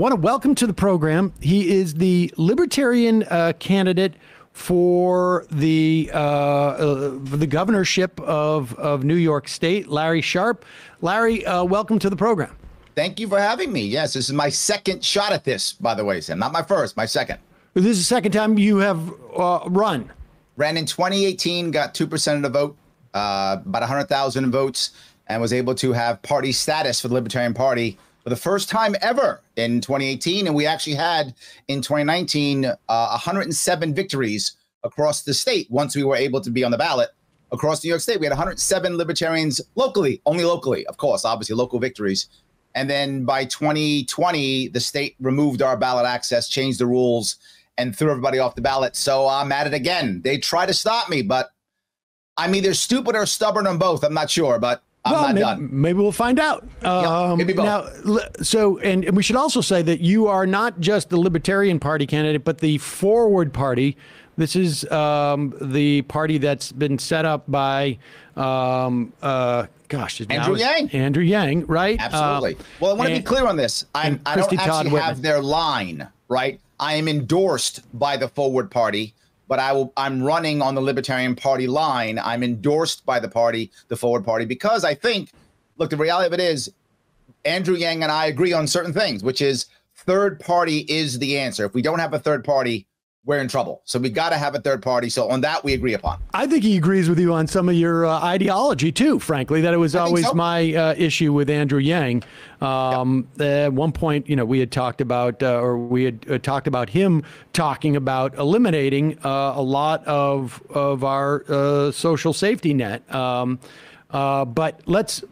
Want to welcome to the program. He is the Libertarian candidate for the governorship of New York State, Larry Sharpe. Larry, welcome to the program. Thank you for having me. Yes, this is my second shot at this, by the way, Sam. Not my first, my second. This is the second time you have run. Ran in 2018, got 2% of the vote, about 100,000 votes, and was able to have party status for the Libertarian Party for the first time ever in 2018. And we actually had in 2019, 107 victories across the state. Once we were able to be on the ballot across New York State, we had 107 libertarians locally, only locally, of course, obviously local victories. And then by 2020, the state removed our ballot access, changed the rules, and threw everybody off the ballot. So I'm at it again. They try to stop me, but I'm either stupid or stubborn on both. I'm not sure, but I'm not done. Maybe we'll find out. Maybe both. Now, so, and we should also say that you are not just the Libertarian Party candidate, but the Forward Party. This is the party that's been set up by, Andrew Yang. Andrew Yang, right? Absolutely. Well, I want to be clear on this. I don't actually have their line, right? I am endorsed by the Forward Party, but I'm running on the Libertarian Party line. I'm endorsed by the party, the Forward Party, because I think, look, the reality of it is Andrew Yang and I agree on certain things, which is third party is the answer. If we don't have a third party, we're in trouble. So we got to have a third party. So on that, we agree upon. I think he agrees with you on some of your ideology, too, frankly, that it was always my issue with Andrew Yang. At one point, you know, we had talked about or we had talked about him talking about eliminating a lot of our social safety net. But let's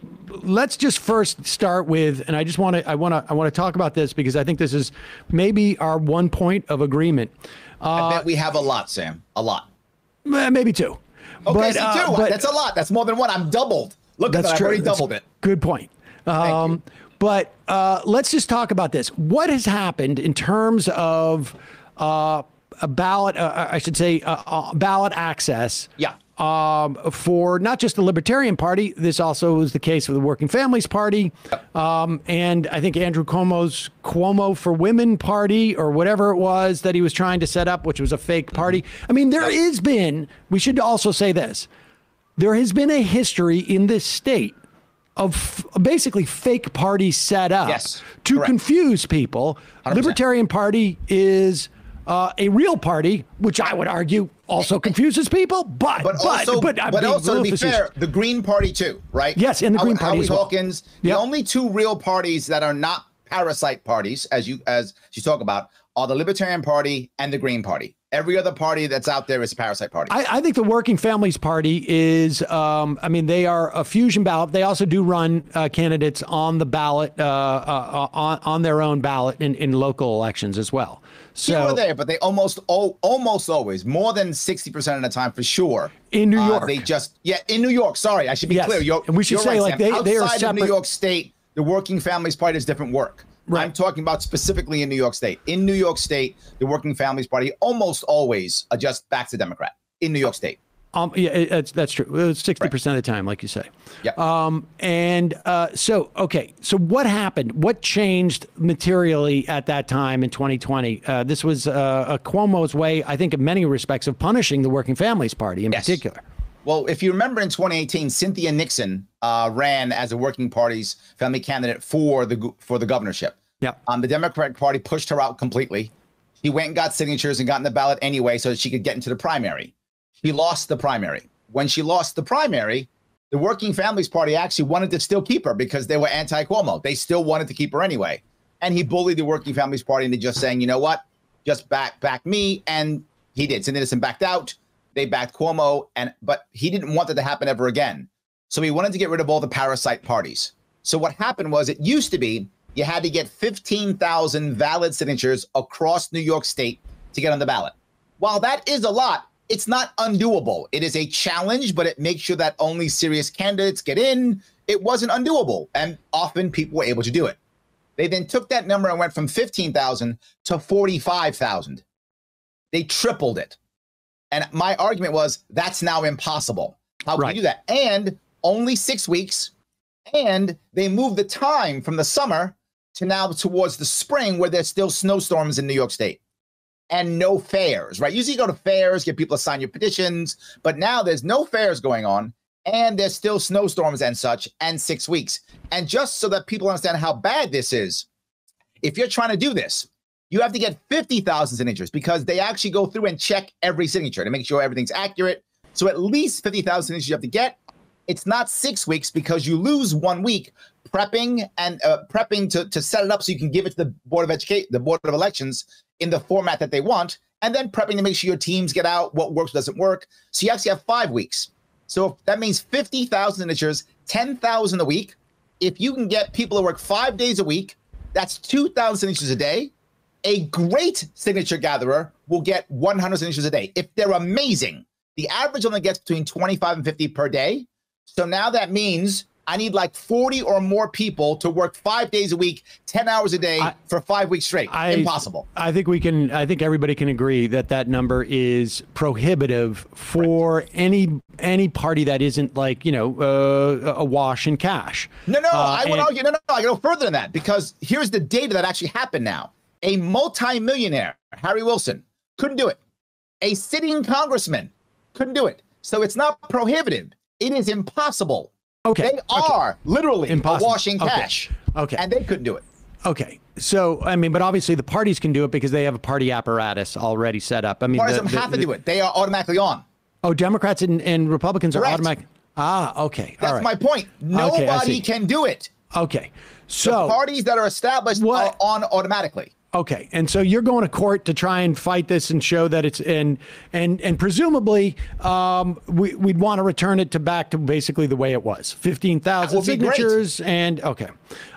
just first start with, and I want to talk about this because I think this is maybe our one point of agreement. I bet we have a lot, Sam. A lot. Maybe two. Okay, but, so two. But that's a lot. That's more than one. I'm doubled. Look at that. I've already doubled it. Good point. But let's just talk about this. What has happened in terms of ballot access? Yeah. For not just the Libertarian Party, this also was the case for the Working Families Party, and I think Andrew Cuomo's Cuomo for Women Party or whatever it was that he was trying to set up, which was a fake party. I mean, there has been, we should also say this, there has been a history in this state of basically fake parties set up to confuse people. 100%. Libertarian Party is a real party, which I would argue also confuses people, but also to be fair, the Green Party too, right? Yes, and the Green Party. Howie Hawkins. Well. The only two real parties that are not parasite parties, as you talk about, are the Libertarian Party and the Green Party. Every other party that's out there is a parasite party. I think the Working Families Party is, I mean, they are a fusion ballot. They also do run candidates on the ballot, on their own ballot in local elections as well. So here or there, but they almost always, more than 60% of the time for sure. In New York. They just, yeah, in New York. Sorry, I should be clear. And we should say, right, like, they are separate. Outside of New York State, the Working Families Party is different work. Right. I'm talking about specifically in New York State. In New York State, the Working Families Party almost always adjusts back to Democrat in New York State. That's true. 60% of the time, like you say. Yeah. So what happened? What changed materially at that time in 2020? This was Cuomo's way, I think, in many respects, of punishing the Working Families Party in particular. Well, if you remember in 2018, Cynthia Nixon ran as a Working Party's family candidate for the governorship. Yeah. The Democratic Party pushed her out completely. She went and got signatures and got in the ballot anyway so that she could get into the primary. She lost the primary. When she lost the primary, the Working Families Party actually wanted to still keep her because they were anti-Cuomo. They still wanted to keep her anyway. And he bullied the Working Families Party into just saying, you know what, just back me. And he did. Cynthia Nixon backed out. They backed Cuomo, but he didn't want that to happen ever again. So he wanted to get rid of all the parasite parties. So what happened was it used to be you had to get 15,000 valid signatures across New York State to get on the ballot. While that is a lot, it's not undoable. It is a challenge, but it makes sure that only serious candidates get in. It wasn't undoable, and often people were able to do it. They then took that number and went from 15,000 to 45,000. They tripled it. And my argument was that's now impossible. How can you do that? And only 6 weeks. And they moved the time from the summer to now towards the spring where there's still snowstorms in New York State and no fairs, right? Usually you go to fairs, get people to sign your petitions, but now there's no fairs going on and there's still snowstorms and such and 6 weeks. And just so that people understand how bad this is, if you're trying to do this, you have to get 50,000 signatures because they actually go through and check every signature to make sure everything's accurate. So at least 50,000 signatures you have to get. It's not 6 weeks because you lose 1 week prepping and prepping to set it up so you can give it to the Board of Elections in the format that they want, and then prepping to make sure your teams get out what works, doesn't work. So you actually have 5 weeks. So that means 50,000 signatures, 10,000 a week. If you can get people to work 5 days a week, that's 2,000 signatures a day. A great signature gatherer will get 100 signatures a day if they're amazing. The average only gets between 25 and 50 per day. So now that means I need like 40 or more people to work 5 days a week, 10 hours a day for 5 weeks straight. Impossible. I think everybody can agree that that number is prohibitive for any party that isn't like, you know, awash in cash. I would argue, I go further than that because here's the data that actually happened now. A multimillionaire, Harry Wilson, couldn't do it. A sitting congressman couldn't do it. So it's not prohibitive. It is impossible. Okay. They are literally washing cash. Okay. And they couldn't do it. Okay. So, I mean, but obviously the parties can do it because they have a party apparatus already set up. I mean, parties have to do it. They are automatically on. Oh, Democrats and Republicans are automatic. Ah, okay. That's my point. Nobody can do it. Okay. So the parties that are established are on automatically. Okay, and so you're going to court to try and fight this and show that it's and presumably we'd want to return it back to basically the way it was, 15,000 signatures and okay.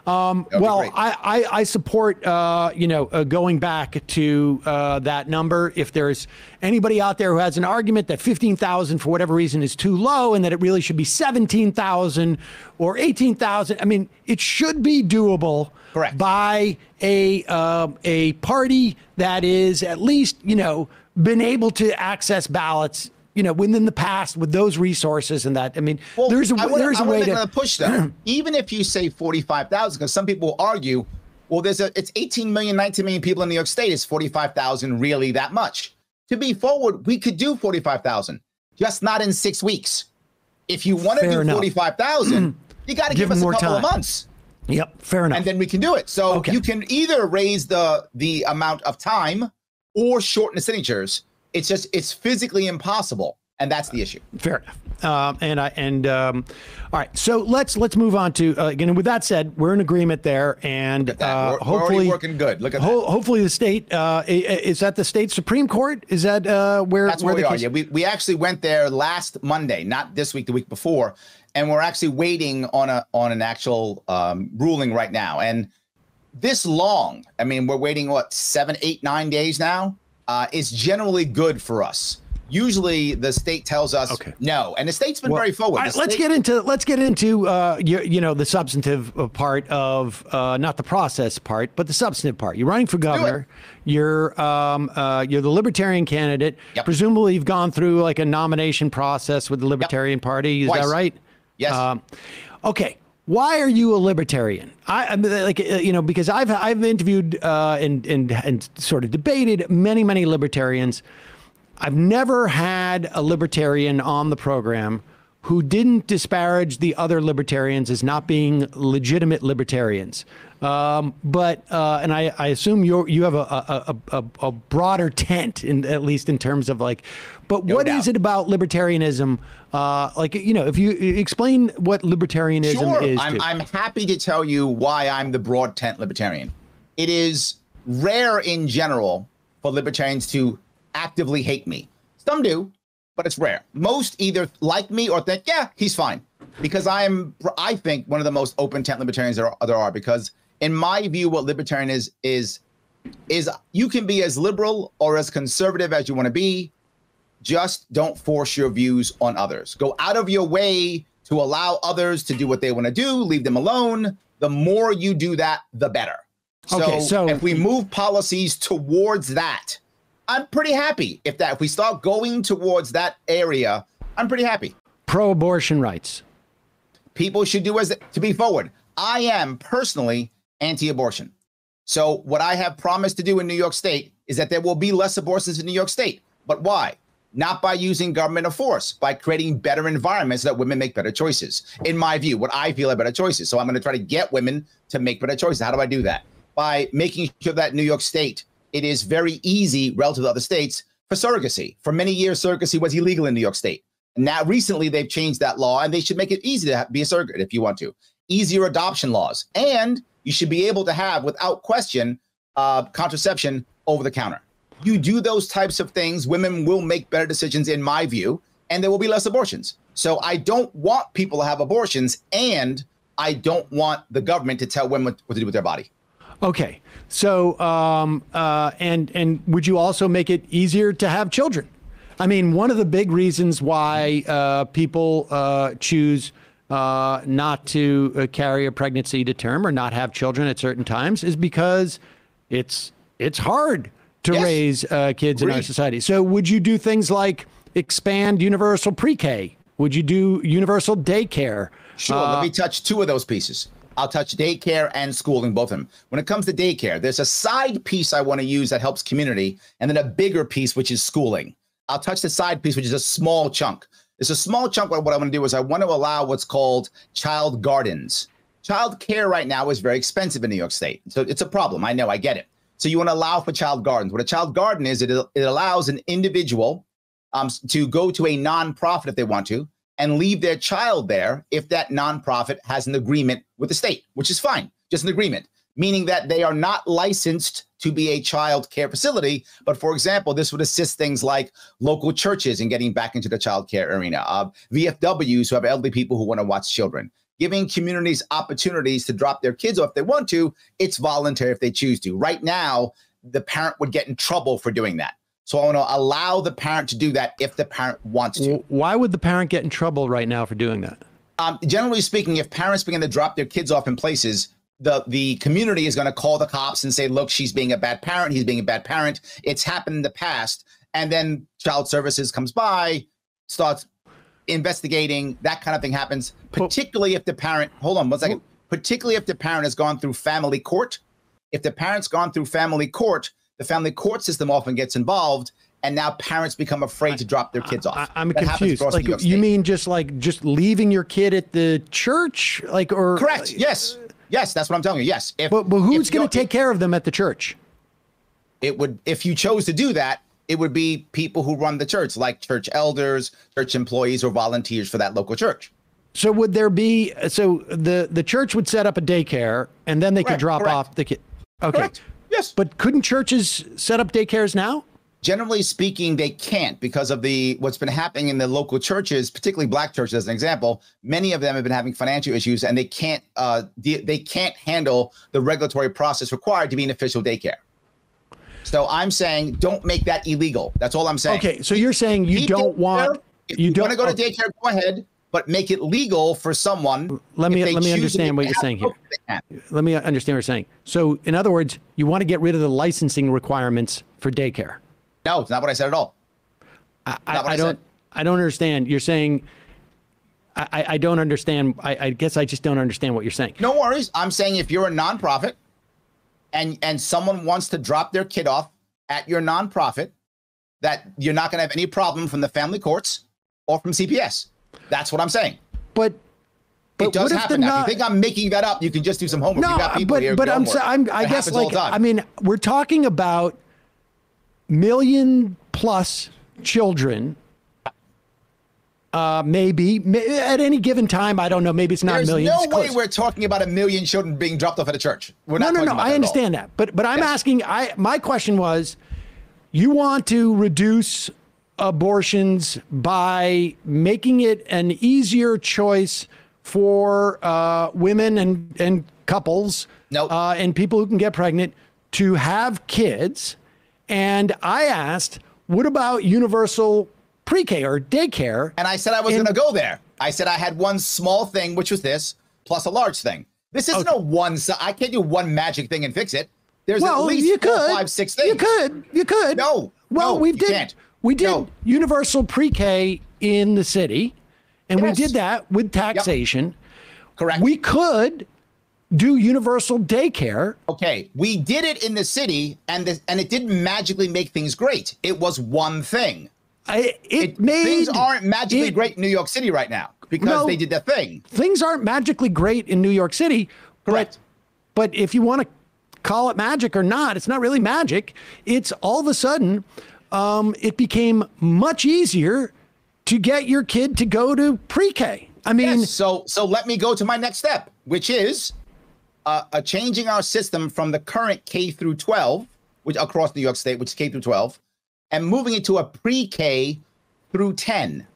Well, I support going back to that number. If there's anybody out there who has an argument that 15,000 for whatever reason is too low and that it really should be 17,000 or 18,000, I mean, it should be doable. Correct. By a party that is at least, been able to access ballots, within the past with those resources and that. I mean, there's a way to push them, even if you say 45,000, because some people argue, well, it's 18 million, 19 million people in New York State. Is 45,000 really that much? To be forward, we could do 45,000, just not in 6 weeks. If you want to do 45,000, you got to give us a couple of months. Yep, fair enough. And then we can do it. So you can either raise the amount of time or shorten the signatures. It's just physically impossible, and that's the issue. Fair enough. All right. So let's move on to again. With that said, we're in agreement there, and hopefully we're working good. Look at that. Hopefully the state is that the state Supreme Court. Is that where? That's where we are. Yeah, we actually went there last Monday, not this week, the week before. And we're actually waiting on an actual ruling right now. And this long, I mean, we're waiting, what, 7, 8, 9 days now? Is generally good for us. Usually the state tells us no, and the state's been very forward. Let's get into the substantive part of not the process part, but the substantive part. You're running for governor. You're the Libertarian candidate. Yep. Presumably you've gone through like a nomination process with the Libertarian Party. Is that right? Yes. Okay. Why are you a libertarian? I mean, because I've interviewed and sort of debated many libertarians. I've never had a libertarian on the program who didn't disparage the other libertarians as not being legitimate libertarians. And I assume you have a broader tent, at least in terms of like, but what is it about libertarianism? If you explain what libertarianism is. I'm happy to tell you why I'm the broad tent libertarian. It is rare in general for libertarians to actively hate me. Some do, but it's rare. Most either like me or think, yeah, he's fine. Because I think one of the most open tent libertarians there are, because in my view, what libertarian is you can be as liberal or as conservative as you want to be. Just don't force your views on others. Go out of your way to allow others to do what they want to do. Leave them alone. The more you do that, the better. So if we move policies towards that, I'm pretty happy. If we start going towards that area, I'm pretty happy. Pro-abortion rights. People should do to be forward. I am personally anti-abortion. So what I have promised to do in New York State is that there will be less abortions in New York State. But why? Not by using government of force, by creating better environments so that women make better choices. In my view, what I feel are better choices. So I'm going to try to get women to make better choices. How do I do that? By making sure that New York State, it is very easy relative to other states for surrogacy. For many years, surrogacy was illegal in New York State. Now, recently, they've changed that law, and they should make it easy to be a surrogate if you want to. Easier adoption laws. And you should be able to have, without question, contraception over the counter. You do those types of things, women will make better decisions, in my view, and there will be less abortions. So I don't want people to have abortions, and I don't want the government to tell women what to do with their body. Okay. So, and would you also make it easier to have children? I mean, one of the big reasons why people choose not to carry a pregnancy to term or not have children at certain times is because it's hard to raise kids in our society. So would you do things like expand universal pre-K? Would you do universal daycare? Sure. Let me touch two of those pieces. I'll touch daycare and schooling, both of them. When it comes to daycare, there's a side piece I want to use that helps community, and then a bigger piece, which is schooling. I'll touch the side piece, which is a small chunk. It's a small chunk, but what I want to do is I want to allow what's called child gardens. Child care right now is very expensive in New York State. So it's a problem. I know, I get it. So you want to allow for child gardens. What a child garden is, it allows an individual to go to a nonprofit if they want to and leave their child there if that nonprofit has an agreement with the state, which is fine, just an agreement, meaning that they are not licensed to be a child care facility. But for example, this would assist things like local churches in getting back into the child care arena, VFWs who have elderly people who want to watch children, giving communities opportunities to drop their kids off if they want to. It's voluntary if they choose to. Right now, the parent would get in trouble for doing that. So I want to allow the parent to do that if the parent wants to. Why would the parent get in trouble right now for doing that? Generally speaking, if parents begin to drop their kids off in places, the community is going to call the cops and say, look, she's being a bad parent. He's being a bad parent. It's happened in the past. And then child services comes by, starts investigating. That kind of thing happens, particularly if the parent, hold on one second, particularly if the parent has gone through family court. If the parent's gone through family court, the family court system often gets involved. And now parents become afraid to drop their kids off. I'm confused. Like, you mean just leaving your kid at the church? Like, or correct. Yes. Yes, that's what I'm telling you. Yes. But who's going to take care of them at the church? It would, if you chose to do that, it would be people who run the church, like church elders, church employees, or volunteers for that local church. So would there be, so the church would set up a daycare and then they could drop off the kid. Okay. Correct. Yes. But couldn't churches set up daycares now? Generally speaking, they can't because of what's been happening in the local churches, particularly black churches, as an example. Many of them have been having financial issues, and they can't handle the regulatory process required to be an official daycare. So I'm saying, don't make that illegal. That's all I'm saying. Okay, so you're saying you don't want if you want to go to daycare, go ahead, but make it legal for someone. Let me understand what you're saying here. Let me understand what you're saying. So in other words, you want to get rid of the licensing requirements for daycare. No, it's not what I said at all. I don't understand. You're saying, I don't understand. I guess I just don't understand what you're saying. No worries. I'm saying if you're a nonprofit and someone wants to drop their kid off at your nonprofit, that you're not going to have any problem from the family courts or from CPS. That's what I'm saying. But it does happen now. If you think I'm making that up, you can just do some homework. No, you got people here, but I guess, like, I mean, we're talking about million plus children, maybe at any given time. I don't know. Maybe it's not millions. There's no way we're talking about a million children being dropped off at a church. We're not talking about that. I understand that. But I'm asking, my question was, you want to reduce abortions by making it an easier choice for women and couples and people who can get pregnant to have kids. And I asked, what about universal pre-K or daycare? And I said I was going to go there. I said I had one small thing, which was this, plus a large thing. This isn't a one. I can't do one magic thing and fix it. There's at least four, 5, 6 things. You could. No. Well, we did universal pre-K in the city, and we did that with taxation. Correct. We could do universal daycare. Okay, we did it in the city, and it didn't magically make things great. It was one thing. Things aren't magically great in New York City right now because they did their thing. Things aren't magically great in New York City. Correct. But if you want to call it magic or not, it's not really magic. It's all of a sudden, it became much easier to get your kid to go to pre-K. I mean, yes, so let me go to my next step, which is changing our system from the current K through 12, which across New York State, which is K through 12, and moving it to a pre-K through 10.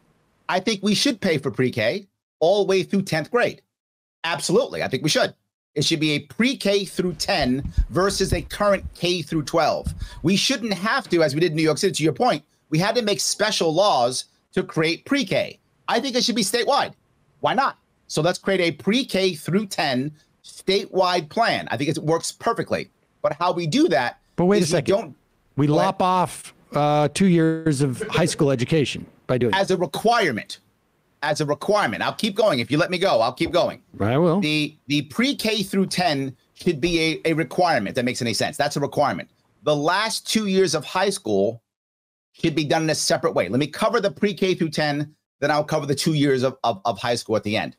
I think we should pay for pre-K all the way through 10th grade. Absolutely, I think we should. It should be a pre-K through 10 versus a current K through 12. We shouldn't have to, as we did in New York City, to your point, we had to make special laws to create pre-K. I think it should be statewide. Why not? So let's create a pre-K through 10 statewide plan. I think it works perfectly. But how we do that— But wait a second. We lop off 2 years of high school education by doing that. As a requirement. As a requirement. I'll keep going. If you let me go, I'll keep going. I will. The pre-K through 10 should be a requirement. That makes any sense. That's a requirement. The last 2 years of high school should be done in a separate way. Let me cover the pre-K through 10, then I'll cover the 2 years of high school at the end.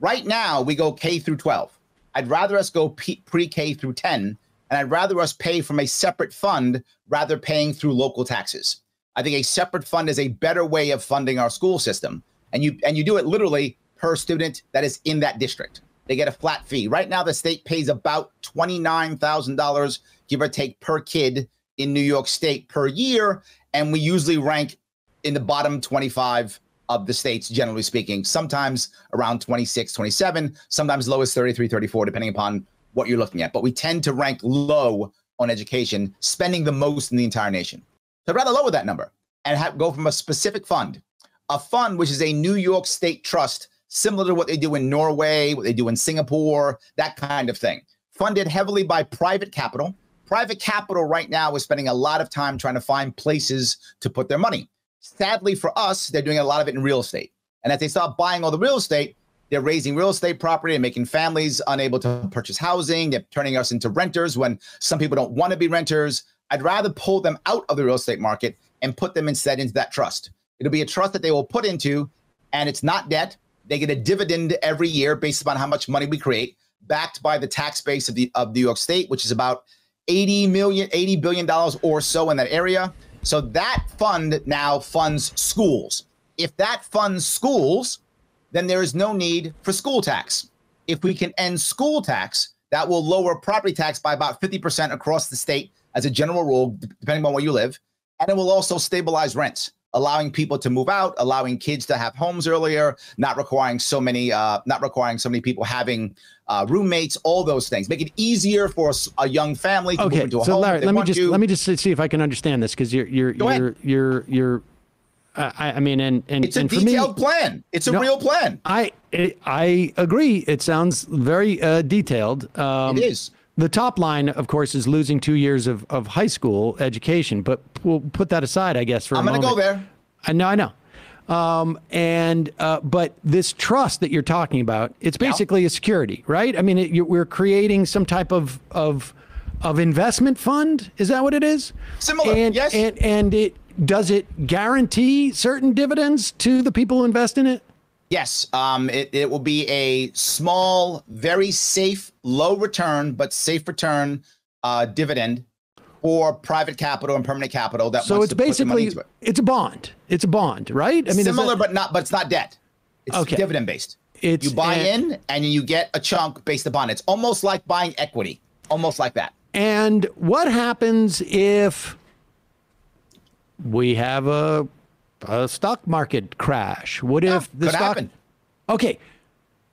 Right now, we go K through 12. I'd rather us go pre-K through 10, and I'd rather us pay from a separate fund rather paying through local taxes. I think a separate fund is a better way of funding our school system. And you do it literally per student that is in that district. They get a flat fee. Right now, the state pays about $29,000, give or take, per kid in New York State per year. And we usually rank in the bottom 25 of the states, generally speaking, sometimes around 26, 27, sometimes low as 33, 34, depending upon what you're looking at. But we tend to rank low on education, spending the most in the entire nation. So I'd rather lower that number and go from a specific fund, a fund which is a New York State trust, similar to what they do in Norway, what they do in Singapore, that kind of thing, funded heavily by private capital. Private capital right now is spending a lot of time trying to find places to put their money. Sadly for us, they're doing a lot of it in real estate. And as they start buying all the real estate, they're raising real estate property and making families unable to purchase housing. They're turning us into renters when some people don't want to be renters. I'd rather pull them out of the real estate market and put them instead into that trust. It'll be a trust that they will put into, and it's not debt. They get a dividend every year based upon how much money we create, backed by the tax base of New York State, which is about $80 billion or so in that area. So that fund now funds schools. If that funds schools, then there is no need for school tax. If we can end school tax, that will lower property tax by about 50% across the state as a general rule, depending on where you live. And it will also stabilize rents, allowing people to move out, allowing kids to have homes earlier, not requiring so many, people having roommates, all those things. Make it easier for a young family to move into a home. Larry, let me just see if I can understand this, because you're I mean, and it's a detailed plan. It's a real plan. I agree. It sounds very detailed. It is. The top line, of course, is losing 2 years of high school education. But we'll put that aside, I guess, for a moment. I'm going to go there. I know. But this trust that you're talking about, it's basically a security, right? I mean, we're creating some type of investment fund. Is that what it is? Similar, yes. And does it guarantee certain dividends to the people who invest in it? Yes. It will be a small, very safe, low return, but safe return dividend for private capital and permanent capital. So it's basically, it's a bond. It's a bond, right? I mean, similar, but it's not debt. It's dividend based. You buy in and you get a chunk based upon it. It's almost like buying equity, almost like that. And what happens if we have a stock market crash? What if the stock happen. Okay,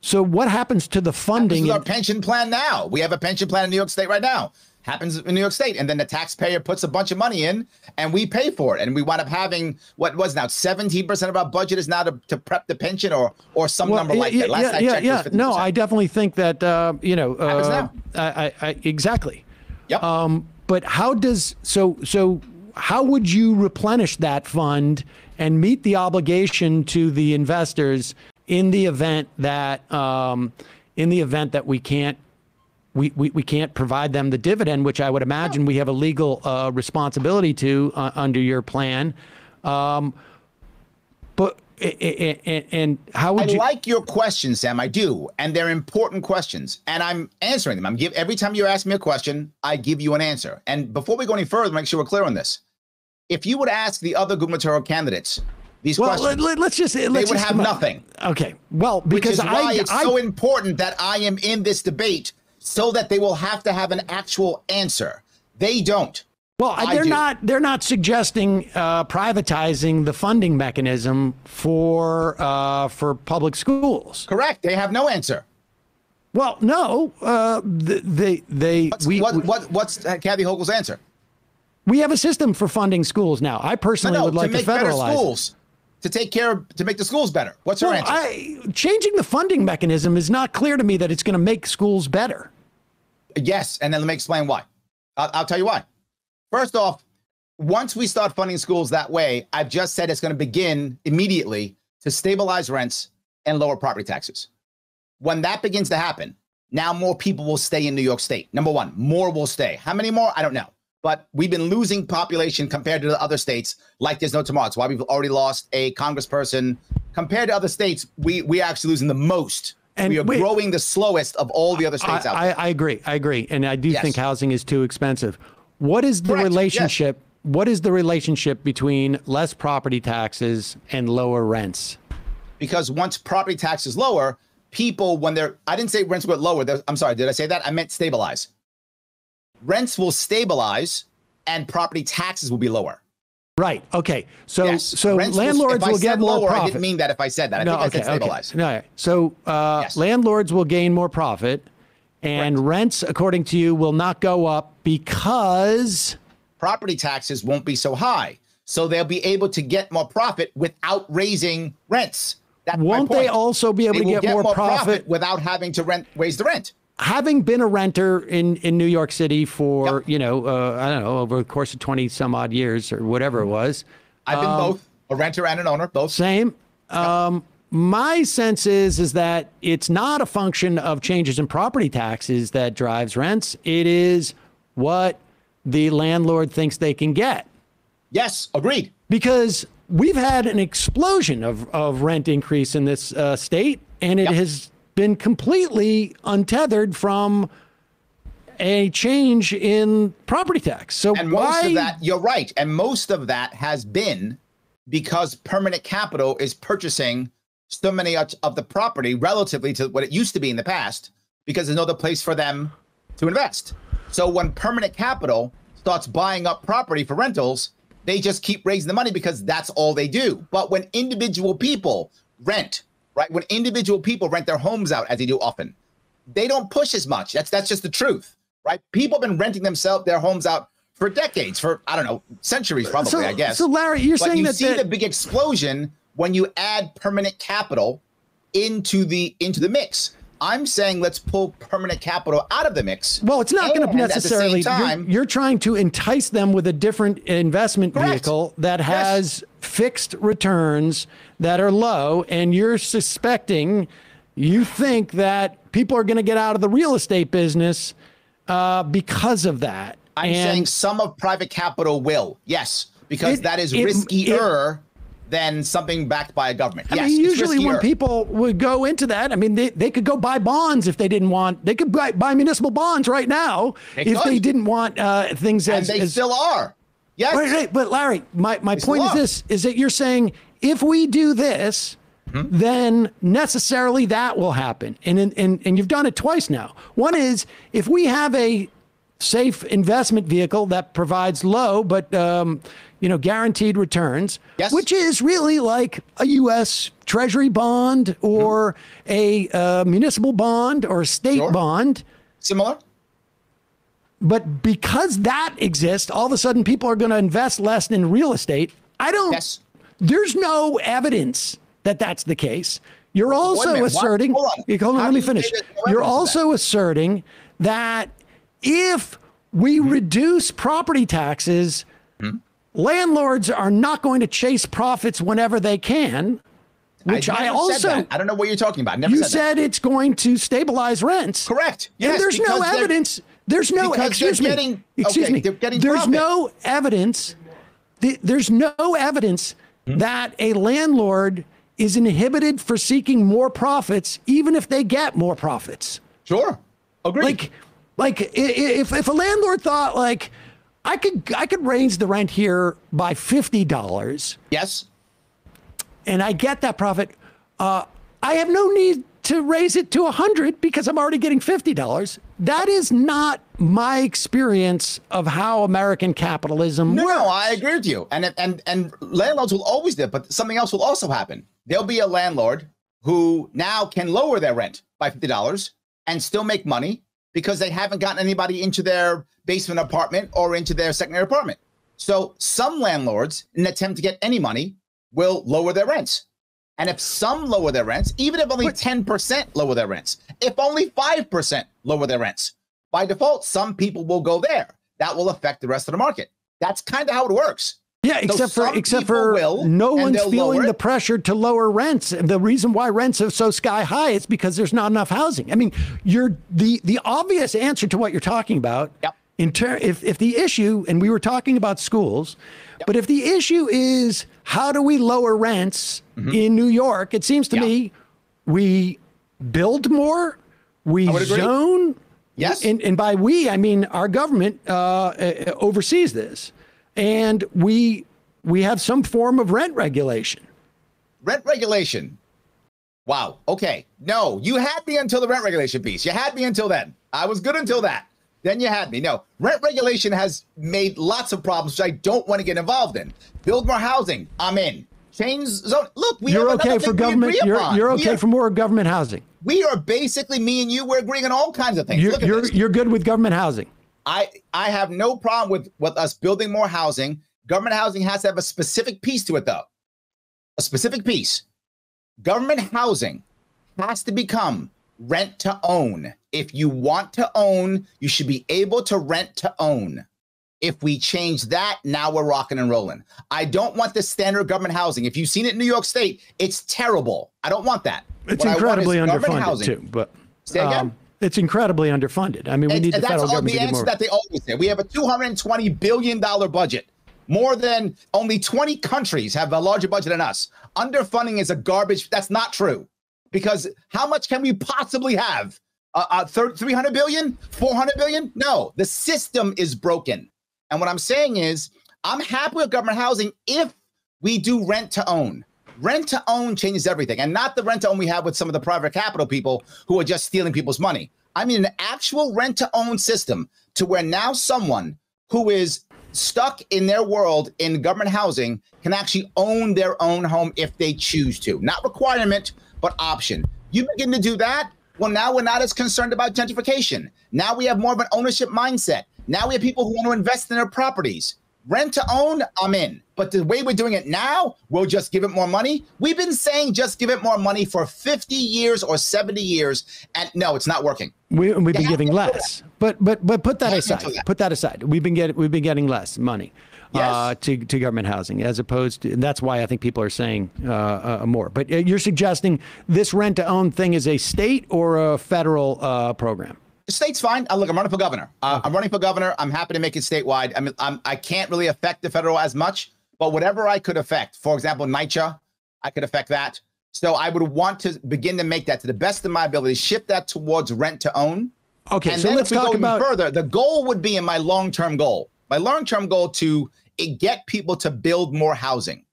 so what happens to the funding? Our pension plan now. We have a pension plan in New York State right now. Happens in New York State, and then the taxpayer puts a bunch of money in, and we pay for it, and we wind up having what was now 17% of our budget is now to prep the pension or some number like that. Last I checked, it was 50%. No, I definitely think that exactly. Yep. But how does how would you replenish that fund and meet the obligation to the investors in the event that we can't we can't provide them the dividend, which I would imagine we have a legal responsibility to under your plan. But how would you— I like your questions, Sam, I do. And they're important questions, and I'm answering them. Every time you ask me a question, I give you an answer. And before we go any further, make sure we're clear on this. If you would ask the other gubernatorial candidates these questions, let's just would have nothing. Okay, well, because it's so important that I am in this debate so that they will have to have an actual answer. They don't. Well, they're not suggesting privatizing the funding mechanism for public schools. Correct. They have no answer. Well, no. What's Kathy Hochul's answer? We have a system for funding schools now. I personally would like to federalize better schools, to take care of, to make the schools better. What's her answer? Changing the funding mechanism is not clear to me that it's going to make schools better. Yes, and then let me explain why. I'll tell you why. First off, once we start funding schools that way, I've just said it's going to begin immediately to stabilize rents and lower property taxes. When that begins to happen, now more people will stay in New York State. Number one, more will stay. How many more? I don't know. But we've been losing population compared to the other states like there's no tomorrow. That's why we've already lost a congressperson. Compared to other states, we're actually losing the most. And we are growing the slowest of all the other states out there. I agree. I agree. And I do think housing is too expensive. What is the relationship? Yes. What is the relationship between less property taxes and lower rents? Because once property tax is lower, people, when they're— I didn't say rents were lower. I'm sorry. Did I say that? I meant stabilize. Rents will stabilize and property taxes will be lower. Right. Okay. So, landlords will get more profit. I didn't mean that if I said that. I think I said stabilize. No. So landlords will gain more profit. And rents, according to you, will not go up because property taxes won't be so high. So they'll be able to get more profit without raising rents. That's my point. Won't they also be able to get more profit without having to raise the rent? Having been a renter in New York City for, you know, I don't know, over the course of 20 some odd years or whatever it was. I've been both a renter and an owner, both. Same. My sense is that it's not a function of changes in property taxes that drives rents. It is what the landlord thinks they can get. Yes, agreed. Because we've had an explosion of rent increase in this state, and it has been completely untethered from a change in property tax. So most of that, you're right, and most of that has been because permanent capital is purchasing so many of the property relatively to what it used to be in the past, because there's no other place for them to invest. So when permanent capital starts buying up property for rentals, they just keep raising the money because that's all they do. But when individual people rent, right? When individual people rent their homes out, as they do often, they don't push as much. That's just the truth, right? People have been renting their homes out for decades, for, I don't know, centuries probably, I guess. So Larry, you're saying that you see the big explosion when you add permanent capital into the mix. I'm saying let's pull permanent capital out of the mix. Well, it's not going to necessarily. You're trying to entice them with a different investment vehicle that has fixed returns that are low, and you're suspecting, you think that people are going to get out of the real estate business because of that. I'm saying some of private capital will, yes, because that is riskier than something backed by a government. I mean, usually when people would go into that, I mean, they could go buy bonds if they didn't want. They could buy municipal bonds right now if they didn't want things. And they still are. Yes. Right. But Larry, my point is this: is that you're saying if we do this, then necessarily that will happen. And you've done it twice now. One is if we have a safe investment vehicle that provides low but you know, guaranteed returns, which is really like a U.S. Treasury bond or a municipal bond or a state bond. Similar. But because that exists, all of a sudden people are going to invest less in real estate. I don't. There's no evidence that that's the case. You're also asserting. Let me finish. You're also asserting that if we reduce property taxes, landlords are not going to chase profits whenever they can. Which I also, I don't know what you're talking about. I never said that. It's going to stabilize rents. Correct. Yes, and there's no evidence. There's no, excuse me. Getting, excuse me. They're getting there's profit. No evidence. There's no evidence that a landlord is inhibited for seeking more profits, even if they get more profits. Sure. Agreed. Like if a landlord thought like, I could raise the rent here by $50. Yes. And I get that profit. I have no need to raise it to 100 because I'm already getting $50. That is not my experience of how American capitalism works. No, I agree with you. And landlords will always do it, but something else will also happen. There'll be a landlord who now can lower their rent by $50 and still make money because they haven't gotten anybody into their basement apartment or into their secondary apartment. So some landlords, in an attempt to get any money, will lower their rents. And if some lower their rents, even if only 10% lower their rents, if only 5% lower their rents, by default, some people will go there. That will affect the rest of the market. That's kind of how it works. Yeah, except for no one's feeling the pressure to lower rents. And the reason why rents are so sky high is because there's not enough housing. I mean, you're the obvious answer to what you're talking about. Yep. If the issue, and we were talking about schools, yep. but if the issue is how do we lower rents in New York, it seems to me we build more, we zone. Yes. And by we, I mean our government oversees this. And we have some form of rent regulation. Rent regulation. Wow. Okay. No, you had me until the rent regulation piece. You had me until then. I was good until that. Then you had me. No, rent regulation has made lots of problems which I don't want to get involved in. Build more housing. I'm in. Change zone. Look, we are okay for government. You're okay for more government housing. We are basically, me and you, we're agreeing on all kinds of things. You're good with government housing. I have no problem with us building more housing. Government housing has to have a specific piece to it, though. A specific piece. Government housing has to become rent to own. If you want to own, you should be able to rent to own. If we change that, now we're rocking and rolling. I don't want the standard government housing. If you've seen it in New York State, it's terrible. I don't want that. It's incredibly underfunded too. But say again? It's incredibly underfunded. I mean, we need the federal government to do more. That's the answer that they always say. We have a $220 billion budget. More than only 20 countries have a larger budget than us. Underfunding is a garbage. That's not true. Because how much can we possibly have? 300 billion? 400 billion? No, the system is broken. And what I'm saying is I'm happy with government housing if we do rent to own. Rent to own changes everything, and not the rent to own we have with some of the private capital people who are just stealing people's money. I mean, an actual rent to own system to where now someone who is stuck in their world in government housing can actually own their own home if they choose to. Not requirement, but option. You begin to do that, well, now we're not as concerned about gentrification. Now we have more of an ownership mindset. Now we have people who want to invest in their properties. Rent to own, I'm in. But the way we're doing it now, we'll just give it more money. We've been saying just give it more money for 50 years or 70 years. And no, it's not working. We've been giving less. But put that aside. Put that aside. We've been getting less money to government housing as opposed to, and that's why I think people are saying more. But you're suggesting this rent to own thing is a state or a federal program? State's fine. Look, I'm running for governor. I'm running for governor. I'm happy to make it statewide. I mean, I can't really affect the federal as much, but whatever I could affect, for example, NYCHA, I could affect that. So I would want to begin to make that to the best of my ability, shift that towards rent to own. Okay, and so then let's talk about further. The goal would be in my long-term goal to get people to build more housing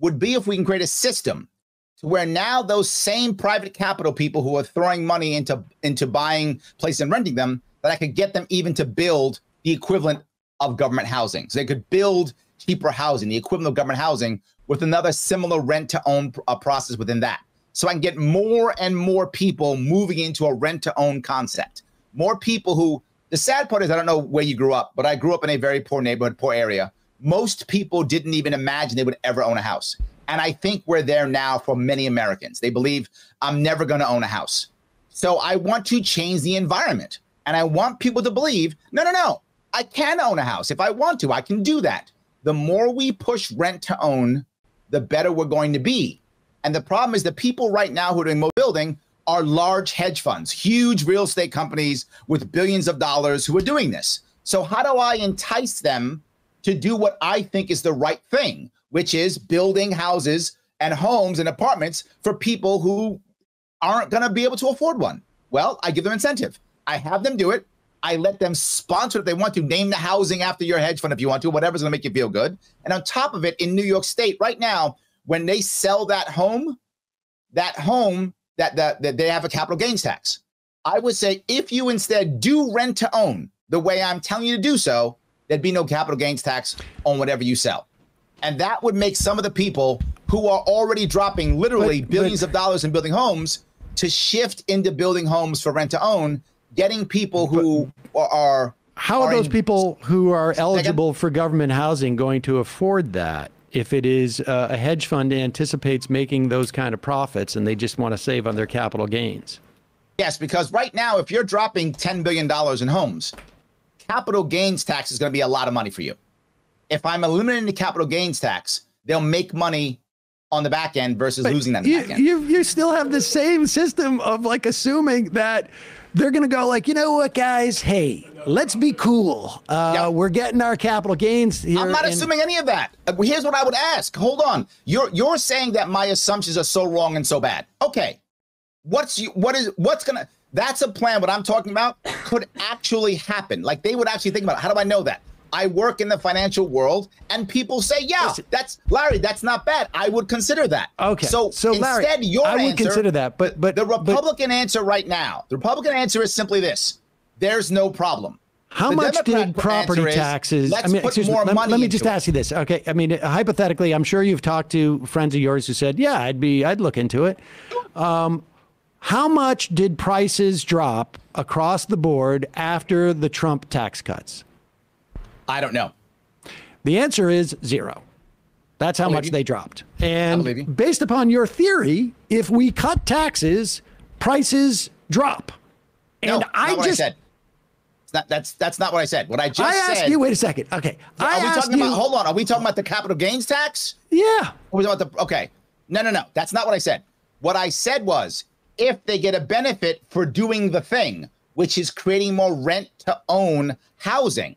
would be if we can create a system where now those same private capital people who are throwing money into buying places and renting them, that I could get them even to build the equivalent of government housing. So they could build cheaper housing, the equivalent of government housing, with another similar rent-to-own process within that. So I can get more and more people moving into a rent-to-own concept. More people who, the sad part is I don't know where you grew up, but I grew up in a very poor neighborhood, poor area. Most people didn't even imagine they would ever own a house. And I think we're there now for many Americans. They believe I'm never going to own a house. So I want to change the environment. And I want people to believe, no, no, no, I can own a house. If I want to, I can do that. The more we push rent to own, the better we're going to be. And the problem is the people right now who are doing mobile building are large hedge funds, huge real estate companies with billions of dollars who are doing this. So how do I entice them to do what I think is the right thing, which is building houses and homes and apartments for people who aren't going to be able to afford one? Well, I give them incentive. I have them do it. I let them sponsor if they want to. Name the housing after your hedge fund if you want to, whatever's going to make you feel good. And on top of it, in New York State right now, when they sell that home, they have a capital gains tax. I would say if you instead do rent to own the way I'm telling you to do so, there'd be no capital gains tax on whatever you sell. And that would make some of the people who are already dropping literally billions of dollars in building homes to shift into building homes for rent to own, getting people who are... How are those people who are eligible for government housing going to afford that if it is a hedge fund anticipates making those kind of profits and they just want to save on their capital gains? Yes, because right now, if you're dropping $10 billion in homes, capital gains tax is going to be a lot of money for you. If I'm eliminating the capital gains tax, they'll make money on the back end versus losing that back end. You still have the same system of like assuming that they're going to go like, you know what, guys, hey, let's be cool. We're getting our capital gains here. I'm not assuming any of that. Here's what I would ask. Hold on. You're saying that my assumptions are so wrong and so bad. Okay. That's a plan. What I'm talking about could actually happen. Like they would actually think about it. How do I know that? I work in the financial world, and people say, yeah, that's Larry, that's not bad. I would consider that. Okay. So Larry, instead, the Republican answer is simply this. There's no problem. How much did property taxes? Let me just ask you this. Okay. I mean, hypothetically, I'm sure you've talked to friends of yours who said, yeah, I'd look into it. How much did prices drop across the board after the Trump tax cuts? I don't know. The answer is zero. That's how much they dropped. And based upon your theory, if we cut taxes, prices drop. And I just said that's not what I said. What I just said. I asked you. Wait a second. Okay. Hold on. Are we talking about the capital gains tax? Yeah. Okay. No. That's not what I said. What I said was if they get a benefit for doing the thing, which is creating more rent to own housing,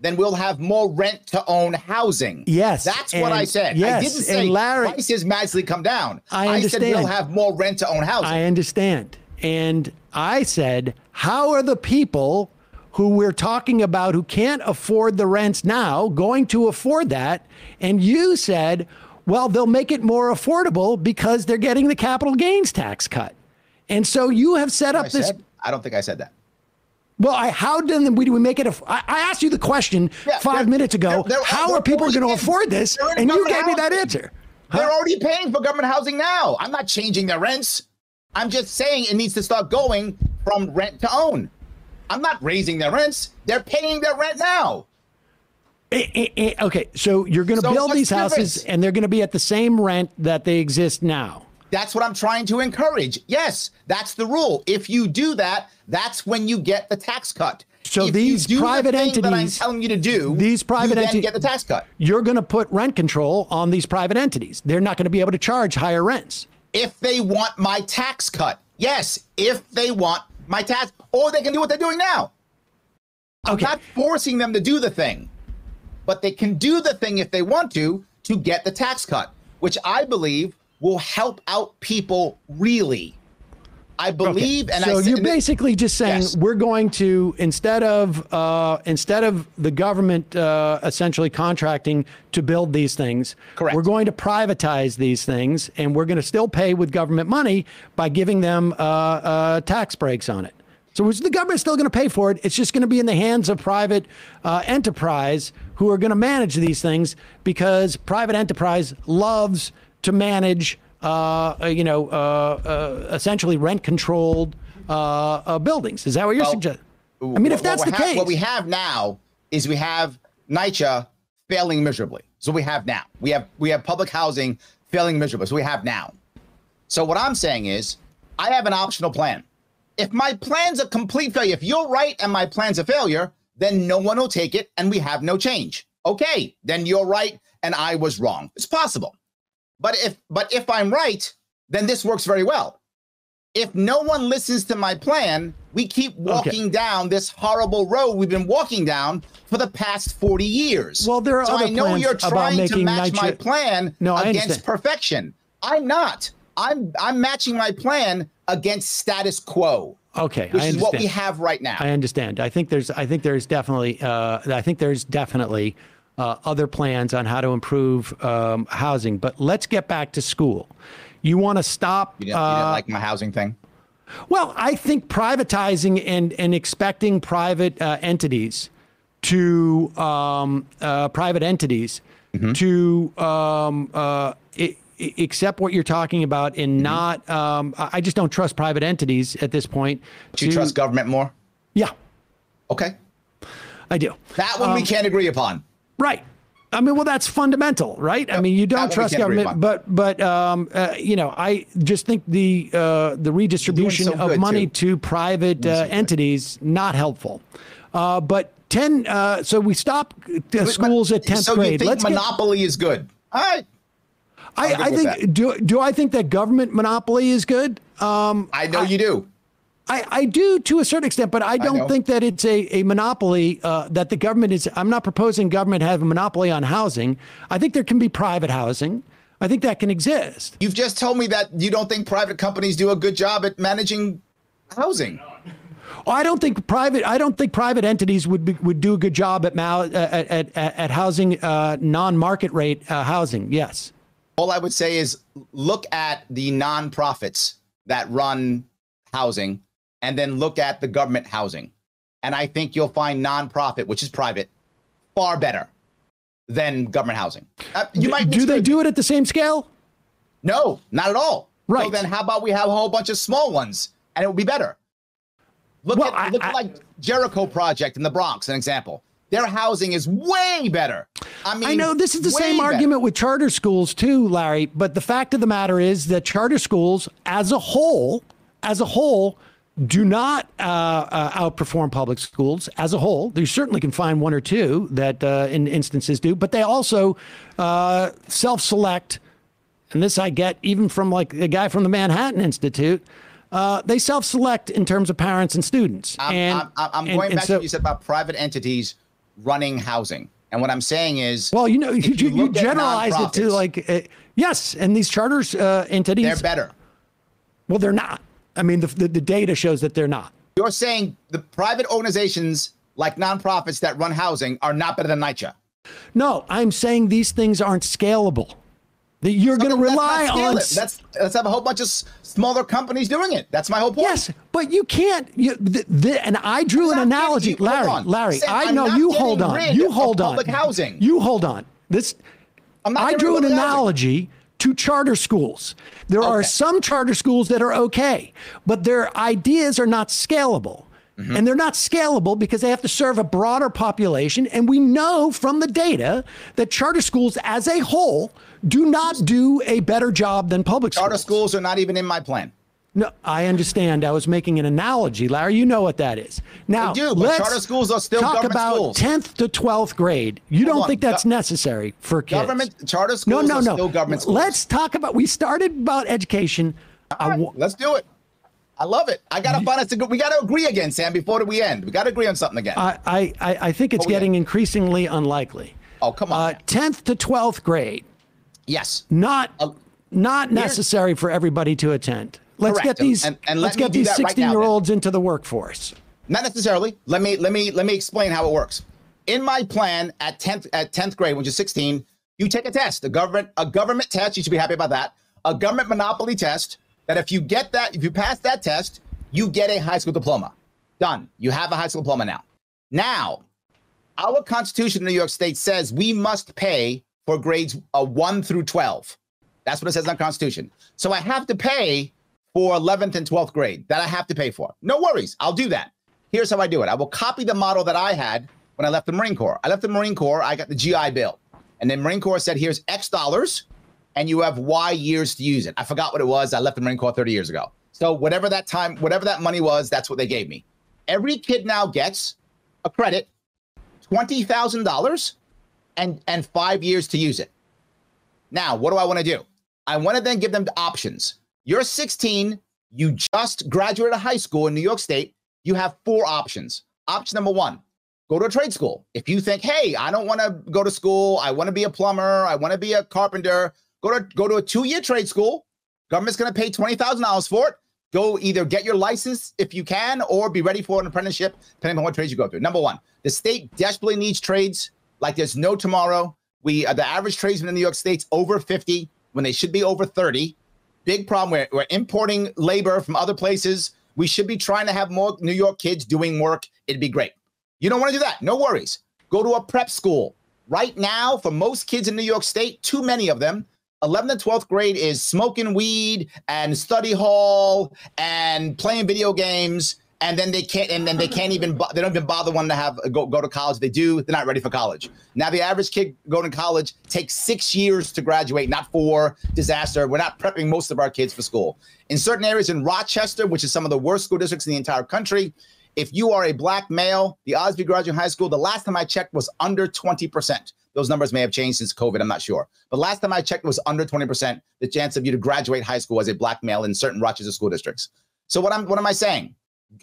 then we'll have more rent to own housing. Yes. That's what I said. Yes, I didn't say Larry, prices magically come down. I said we'll have more rent to own housing. I understand. And I said, how are the people who we're talking about who can't afford the rents now going to afford that? And you said, well, they'll make it more affordable because they're getting the capital gains tax cut. And so you have set up this. I don't think I said that. Well, how did we make it? I asked you the question 5 minutes ago. How are people going to afford this? And you gave me that answer. Huh? They're already paying for government housing now. I'm not changing their rents. I'm just saying it needs to start going from rent to own. I'm not raising their rents. They're paying their rent now. Okay, so you're going to build these houses and they're going to be at the same rent that they exist now. That's what I'm trying to encourage. Yes, that's the rule. If you do that, that's when you get the tax cut. So if these private entities that I'm telling you to do, these private entities get the tax cut. You're going to put rent control on these private entities. They're not going to be able to charge higher rents. If they want my tax cut. Yes, if they want my tax, or they can do what they're doing now. Okay. I'm not forcing them to do the thing, but they can do the thing if they want to get the tax cut, which I believe will help out people really. I believe, okay. So you're basically just saying we're going to, instead of the government essentially contracting to build these things, we're going to privatize these things, and we're going to still pay with government money by giving them tax breaks on it. So the government's still going to pay for it. It's just going to be in the hands of private enterprise who are going to manage these things because private enterprise loves to manage essentially rent-controlled buildings. Is that what you're suggesting? I mean, if that's the case. What we have now is we have NYCHA failing miserably. So we have now. We have public housing failing miserably. So we have now. So what I'm saying is I have an optional plan. If my plan's a complete failure, if you're right and my plan's a failure, then no one will take it and we have no change. Okay, then you're right and I was wrong. It's possible. But if I'm right, then this works very well. If no one listens to my plan, we keep walking down this horrible road we've been walking down for the past 40 years. Well, there are other plans about making NYCHA. So I know you're trying to match my plan against perfection. I'm not. I'm matching my plan against status quo. Okay, which is what we have right now. I understand. I think there's definitely other plans on how to improve housing. But let's get back to school. You want to stop? You didn't like my housing thing? Well, I think privatizing and expecting private entities to mm-hmm. to accept what you're talking about and mm-hmm. not. I just don't trust private entities at this point. Do you trust government more? Yeah. Okay. I do. That one we can't agree upon. Right. I mean, well, that's fundamental, right? Yep. I mean, you don't trust government, but you know, I just think the redistribution of money to private entities not helpful. So we stop schools at 10th grade. So you think monopoly is good? All right. I think do I think that government monopoly is good? I know you do. I do to a certain extent, but I don't think that it's a monopoly that the government is. I'm not proposing government have a monopoly on housing. I think there can be private housing. I think that can exist. You've just told me that you don't think private companies do a good job at managing housing. I don't think private entities would do a good job at housing non-market rate housing. Yes. All I would say is look at the nonprofits that run housing, and then look at the government housing. And I think you'll find nonprofit, which is private, far better than government housing. Do they do it at the same scale? No, not at all. Right. So then how about we have a whole bunch of small ones and it would be better. Look at like Jericho Project in the Bronx, an example. Their housing is way better. I mean, I know this is the same argument with charter schools too, Larry, but the fact of the matter is that charter schools as a whole, do not outperform public schools as a whole. You certainly can find one or two that in instances do, but they also self-select. And this I get even from like the guy from the Manhattan Institute. They self-select in terms of parents and students. I'm going back to what you said about private entities running housing. And what I'm saying is, well, you know, you generalize it to like, yes. And these charters entities, they're better. Well, they're not. I mean, the data shows that they're not. You're saying the private organizations like nonprofits that run housing are not better than NYCHA? No, I'm saying these things aren't scalable. That you're going to rely on. Let's have a whole bunch of smaller companies doing it. That's my whole point. Yes, but you can't. And I drew an analogy, Larry. I know you hold on. You hold on. Public housing. You hold on. This. I drew an analogy to charter schools. There are some charter schools that are okay, but their ideas are not scalable. Mm-hmm. And they're not scalable because they have to serve a broader population. And we know from the data that charter schools as a whole do not do a better job than public schools. Charter schools are not even in my plan. No, I understand. I was making an analogy, Larry. You know what that is. Now, charter schools are still government schools. Talk about 10th to 12th grade. You don't think that's necessary for kids? Government charter schools are still government schools. Let's talk about. We started about education. Right, let's do it. I love it. I gotta find us. We gotta agree again, Sam. Before we end, we gotta agree on something again. I think it's getting increasingly unlikely. Oh, come on. 10th to 12th grade. Yes. Not necessary for everybody to attend. Let's get these. And let's get these 16-year-olds into the workforce. Not necessarily. Let me explain how it works. In my plan, at 10th grade, when you're 16, you take a test, a government test. You should be happy about that. A government monopoly test. That if you pass that test, you get a high school diploma. Done. You have a high school diploma now. Now, our Constitution in New York State says we must pay for grades 1 through 12. That's what it says in the Constitution. So I have to pay for 11th and 12th grade. That I have to pay for. No worries. I'll do that. Here's how I do it. I will copy the model that I had when I left the Marine Corps. I left the Marine Corps. I got the GI Bill. And then Marine Corps said, here's X dollars. And you have Y years to use it. I forgot what it was. I left the Marine Corps 30 years ago. So whatever that money was, that's what they gave me. Every kid now gets a credit, $20,000 and 5 years to use it. Now, what do I want to do? I want to then give them the options. You're 16. You just graduated high school in New York State. You have four options. Option number one, go to a trade school. If you think, hey, I don't want to go to school. I want to be a plumber. I want to be a carpenter. Go to a 2-year trade school. Government's going to pay $20,000 for it. Go either get your license if you can or be ready for an apprenticeship, depending on what trades you go through. Number one, the state desperately needs trades like there's no tomorrow. The average tradesman in New York State's over 50 when they should be over 30. Big problem. We're importing labor from other places. We should be trying to have more New York kids doing work. It'd be great. You don't want to do that. No worries. Go to a prep school. Right now, for most kids in New York State, too many of them, 11th and 12th grade is smoking weed and study hall and playing video games, and then they don't even bother wanting to go to college. They do, they're not ready for college. Now the average kid going to college takes 6 years to graduate, not 4. Disaster. We're not prepping most of our kids for school. In certain areas in Rochester, which is some of the worst school districts in the entire country, if you are a black male, the odds of graduating high school, the last time I checked, was under 20%. Those numbers may have changed since COVID, I'm not sure. But last time I checked, it was under 20%, the chance of you to graduate high school as a black male in certain Rochester school districts. So what am I saying?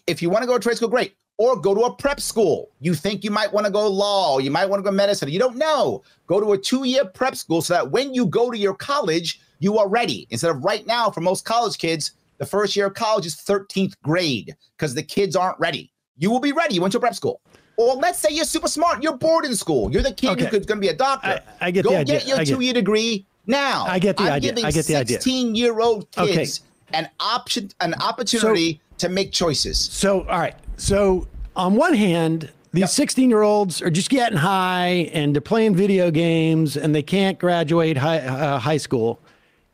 If you want to go to trade school, great. Or go to a prep school. You think you might want to go law. You might want to go medicine. You don't know. Go to a 2-year prep school so that when you go to your college, you are ready. Instead of right now, for most college kids, the first year of college is 13th grade because the kids aren't ready. You will be ready. You went to a prep school. Or let's say you're super smart. You're bored in school. You're the kid who's going to be a doctor. I get the idea. Go get your 2-year degree now. I get the idea. I get the idea. 16-year-old kids an opportunity to make choices. So, all right. So, on one hand, these 16-year-olds are just getting high and they're playing video games and they can't graduate high school.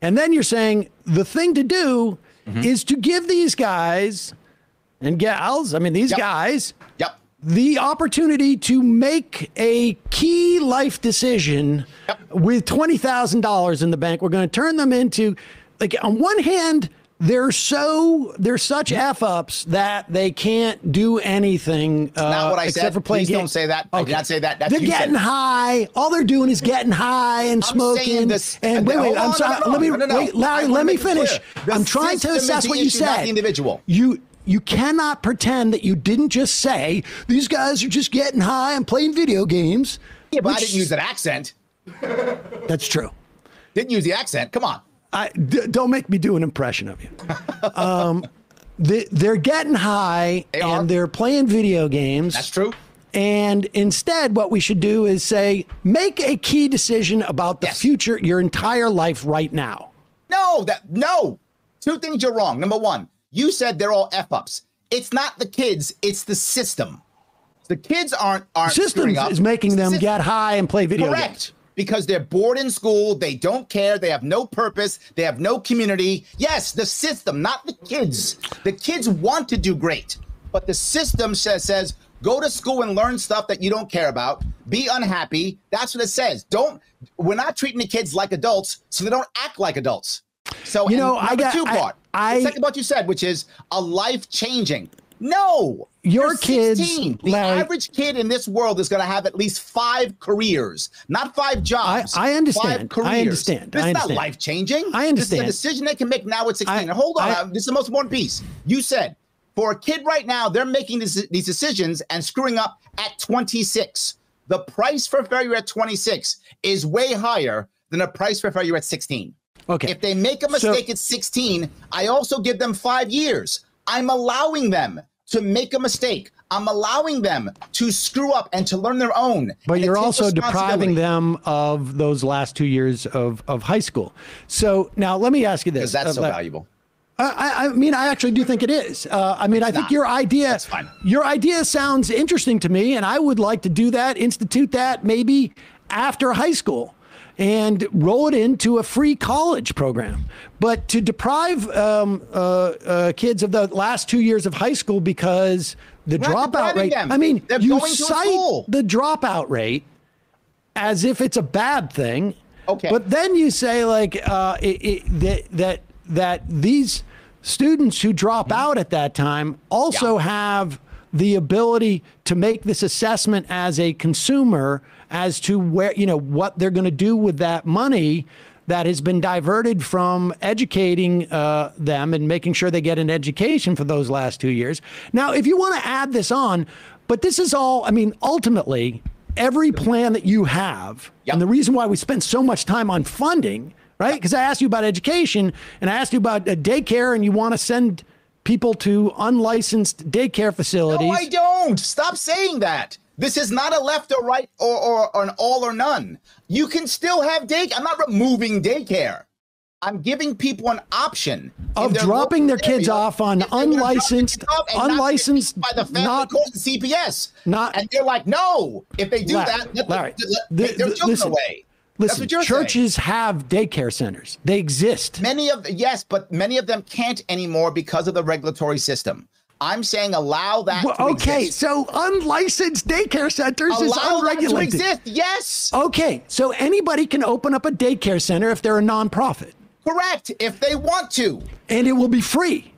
And then you're saying the thing to do is to give these guys and gals, I mean, these guys, the opportunity to make a key life decision with $20,000 in the bank. We're going to turn them into, like, on one hand, they're such F-ups that they can't do anything. Not what I said. For playing games. Don't say that. Okay. I did not say that. That's they're getting high. All they're doing is getting high and smoking. This, and wait, I'm sorry. Wait, Larry, let me finish. I'm trying to assess what you said. The individual. You cannot pretend that you didn't just say these guys are just getting high and playing video games. Yeah, but I didn't use an accent. That's true. Didn't use the accent. Come on. Don't make me do an impression of you. They're getting high and they're playing video games. That's true. And instead, what we should do is say, make a key decision about the future, your entire life right now. No. 2 things you're wrong. Number one. You said they're all F-ups. It's not the kids. It's the system. The kids aren't screwing up. System is making them get high and play video games. Correct. Because they're bored in school. They don't care. They have no purpose. They have no community. Yes, the system, not the kids. The kids want to do great. But the system says go to school and learn stuff that you don't care about. Be unhappy. That's what it says. We're not treating the kids like adults, so they don't act like adults. So, you know, the second part you said, which is a life changing. No, your kids, 16. The average kid in this world is going to have at least 5 careers, not 5 jobs. I understand. 5 careers. I understand. This is not life changing. I understand. This is a decision they can make now at 16. Hold on. This is the most important piece. You said for a kid right now, they're making these decisions and screwing up at 26. The price for failure at 26 is way higher than the price for failure at 16. Okay. If they make a mistake at 16, I also give them 5 years. I'm allowing them to make a mistake. I'm allowing them to screw up and to learn their own. But you're also depriving them of those last 2 years of high school. So now let me ask you this. Because that's so valuable. I mean, I actually do think it is. I mean, I think your idea sounds interesting to me, and I would like to do that, institute that maybe after high school. And roll it into a free college program. But to deprive kids of the last 2 years of high school because the dropout rate, I mean, you cite the dropout rate as if it's a bad thing. Okay. But then you say, like, that these students who drop out at that time also have the ability to make this assessment as a consumer as to where, you know, what they're going to do with that money that has been diverted from educating them and making sure they get an education for those last 2 years. Now, if you want to add this on, but this is all, I mean, ultimately, every plan that you have, and the reason why we spend so much time on funding, right? Because I asked you about education and I asked you about daycare, and you want to send people to unlicensed daycare facilities. No, I don't. Stop saying that. This is not a left or right or an all or none. You can still have daycare. I'm not removing daycare. I'm giving people an option of dropping their kids off on unlicensed by the family court and CPS. And they're like, no, if they do that, they're joking away. Listen, churches have daycare centers. They exist. Many of yes, but many of them can't anymore because of the regulatory system. I'm saying allow that to exist. Okay, so unlicensed daycare centers is unregulated. Allow that to exist, yes. Okay, so anybody can open up a daycare center if they're a nonprofit. Correct, if they want to. And it will be free.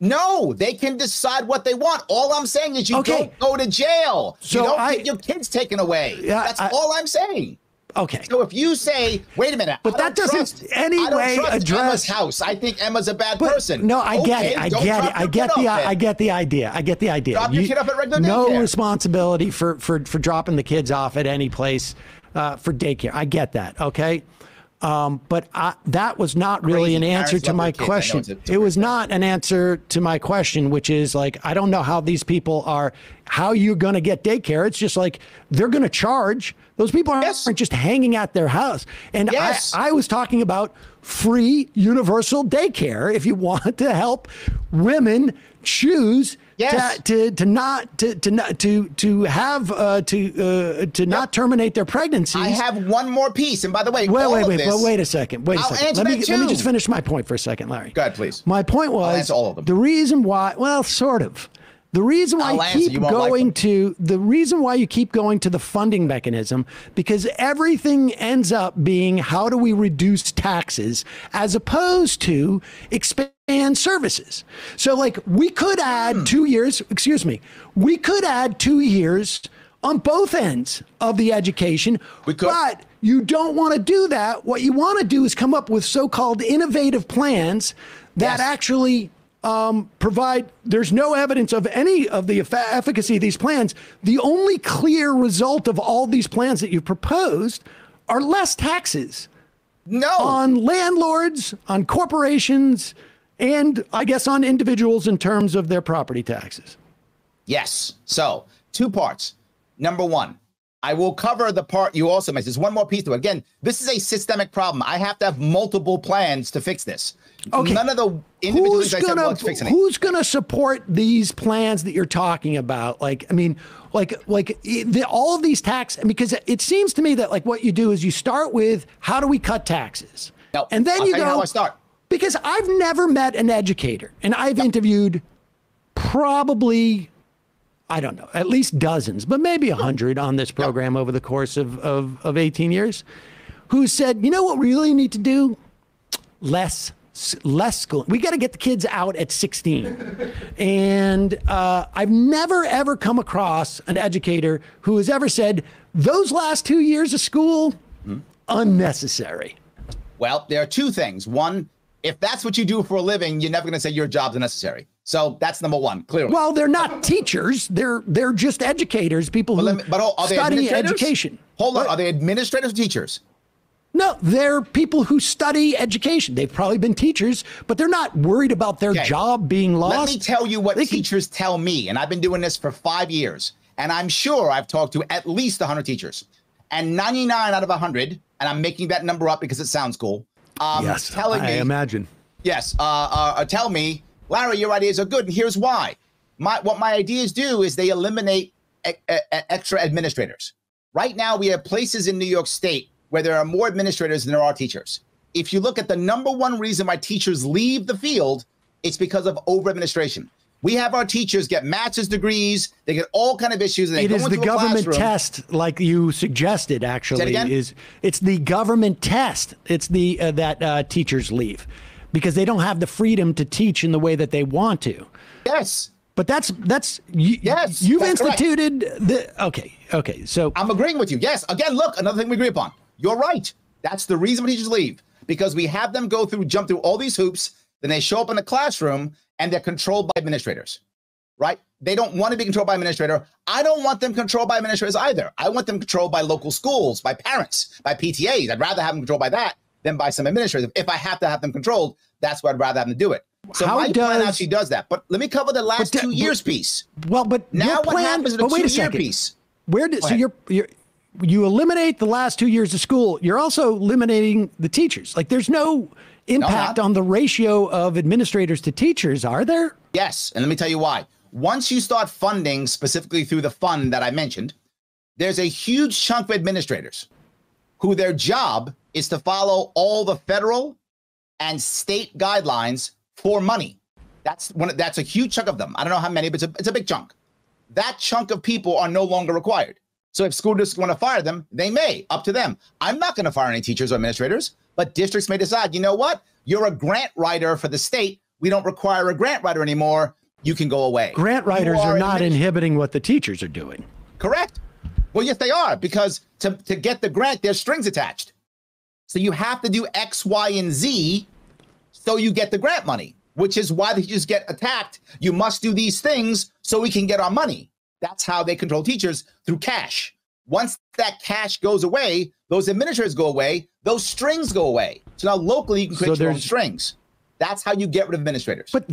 No, they can decide what they want. All I'm saying is you don't go to jail. So you don't get your kids taken away. That's all I'm saying. Okay. So if you say, wait a minute, but that doesn't anyway address Emma's house. I think Emma's a bad person. No, I get it. I get it. I get the idea. I get the idea. Drop your kid off at regular daycare. No responsibility for dropping the kids off at any place for daycare. I get that. Okay. But that was not really an answer to my question. It was not an answer to my question, which is like, I don't know how these people are, how you're going to get daycare. It's just like, they're going to charge. Those people aren't just hanging at their house. And I was talking about free universal daycare. If you want to help women choose to not terminate their pregnancies. I have one more piece, and by the way, wait a second. Let me just finish my point for a second, Larry. Go ahead, please. My point was the reason why. Well, sort of. The reason why you keep going to the funding mechanism, because everything ends up being how do we reduce taxes as opposed to expand services. So like we could add 2 years, excuse me, we could add 2 years on both ends of the education, but you don't want to do that. What you want to do is come up with so-called innovative plans that actually provide, there's no evidence of any of the efficacy of these plans. The only clear result of all these plans that you've proposed are less taxes on landlords, on corporations, and I guess on individuals in terms of their property taxes. Yes. So two parts. Number one, I will cover the part you also mentioned. There's one more piece to it. Again, this is a systemic problem. I have to have multiple plans to fix this. Okay. None of the individuals who's going to support these plans that you're talking about? Like, I mean, all of these taxes, because it seems to me that like what you do is you start with how do we cut taxes? No, and then you go, how I start. Because I've never met an educator, and I've interviewed probably, I don't know, at least dozens, but maybe 100 on this program over the course of 18 years, who said, you know what we really need to do? Less school. We got to get the kids out at 16. And I've never, ever come across an educator who has ever said, those last 2 years of school, unnecessary. Well, there are two things. One, if that's what you do for a living, you're never going to say your job's unnecessary. So that's number one, clearly. Well, they're not teachers. They're just educators, people who study education. Hold on. Are they administrators or teachers? No, they're people who study education. They've probably been teachers, but they're not worried about their job being lost. Let me tell you what teachers tell me, and I've been doing this for 5 years, and I'm sure I've talked to at least 100 teachers, and 99 out of 100, and I'm making that number up because it sounds cool, tell me, Larry, your ideas are good, and here's why. What my ideas do is they eliminate extra administrators. Right now, we have places in New York State where there are more administrators than there are teachers. If you look at the number one reason why teachers leave the field, it's because of over-administration. We have our teachers get master's degrees, they get all kind of issues. And they go into the government test, like you suggested, actually, it's the government test. It's the teachers leave because they don't have the freedom to teach in the way that they want to. Yes. But you've instituted. Okay. So I'm agreeing with you. Yes. Again, look, another thing we agree upon. You're right. That's the reason why teachers leave. because we have them go through, jump through all these hoops, then they show up in the classroom and they're controlled by administrators, right? They don't want to be controlled by an administrator. I don't want them controlled by administrators either. I want them controlled by local schools, by parents, by PTAs. I'd rather have them controlled by that than by some administrator. If I have to have them controlled, that's what I'd rather have them do it. So my plan actually does that. But let me cover the last 2 years piece. Well, but now what happens to the 2 year piece? Where did so you eliminate the last 2 years of school? You're also eliminating the teachers. Like there's no impact on the ratio of administrators to teachers, are there? Yes, and let me tell you why. Once you start funding specifically through the fund that I mentioned, there's a huge chunk of administrators who their job is to follow all the federal and state guidelines for money. That's one. That's a huge chunk of them. I don't know how many, but it's a big chunk. That chunk of people are no longer required. So if school districts want to fire them, they may, up to them. I'm not going to fire any teachers or administrators, but districts may decide, you know what? You're a grant writer for the state. We don't require a grant writer anymore. You can go away. Grant writers are not inhibiting what the teachers are doing. Correct. Well, yes, they are, because to get the grant, there's strings attached. So you have to do X, Y, and Z so you get the grant money, which is why they just get attacked. You must do these things so we can get our money. That's how they control teachers, through cash. Once that cash goes away, those administrators go away, those strings go away. So now locally, you can create your own strings. That's how you get rid of administrators. But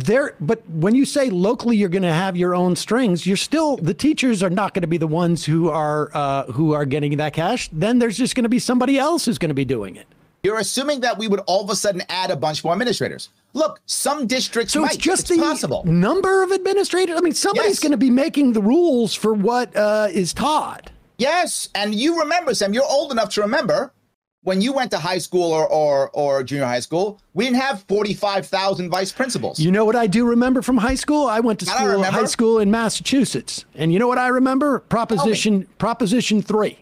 when you say locally, you're going to have your own strings, you're still, the teachers are not going to be the ones who are getting that cash. Then there's just going to be somebody else who's going to be doing it. You're assuming that we would all of a sudden add a bunch more administrators. Look, some districts might. So it's just the number of administrators. I mean, somebody's going to be making the rules for what is taught. Yes, and you remember, Sam, you're old enough to remember when you went to high school or junior high school, we didn't have 45,000 vice principals. You know what I do remember from high school? I went to high school in Massachusetts. And you know what I remember? Proposition 3,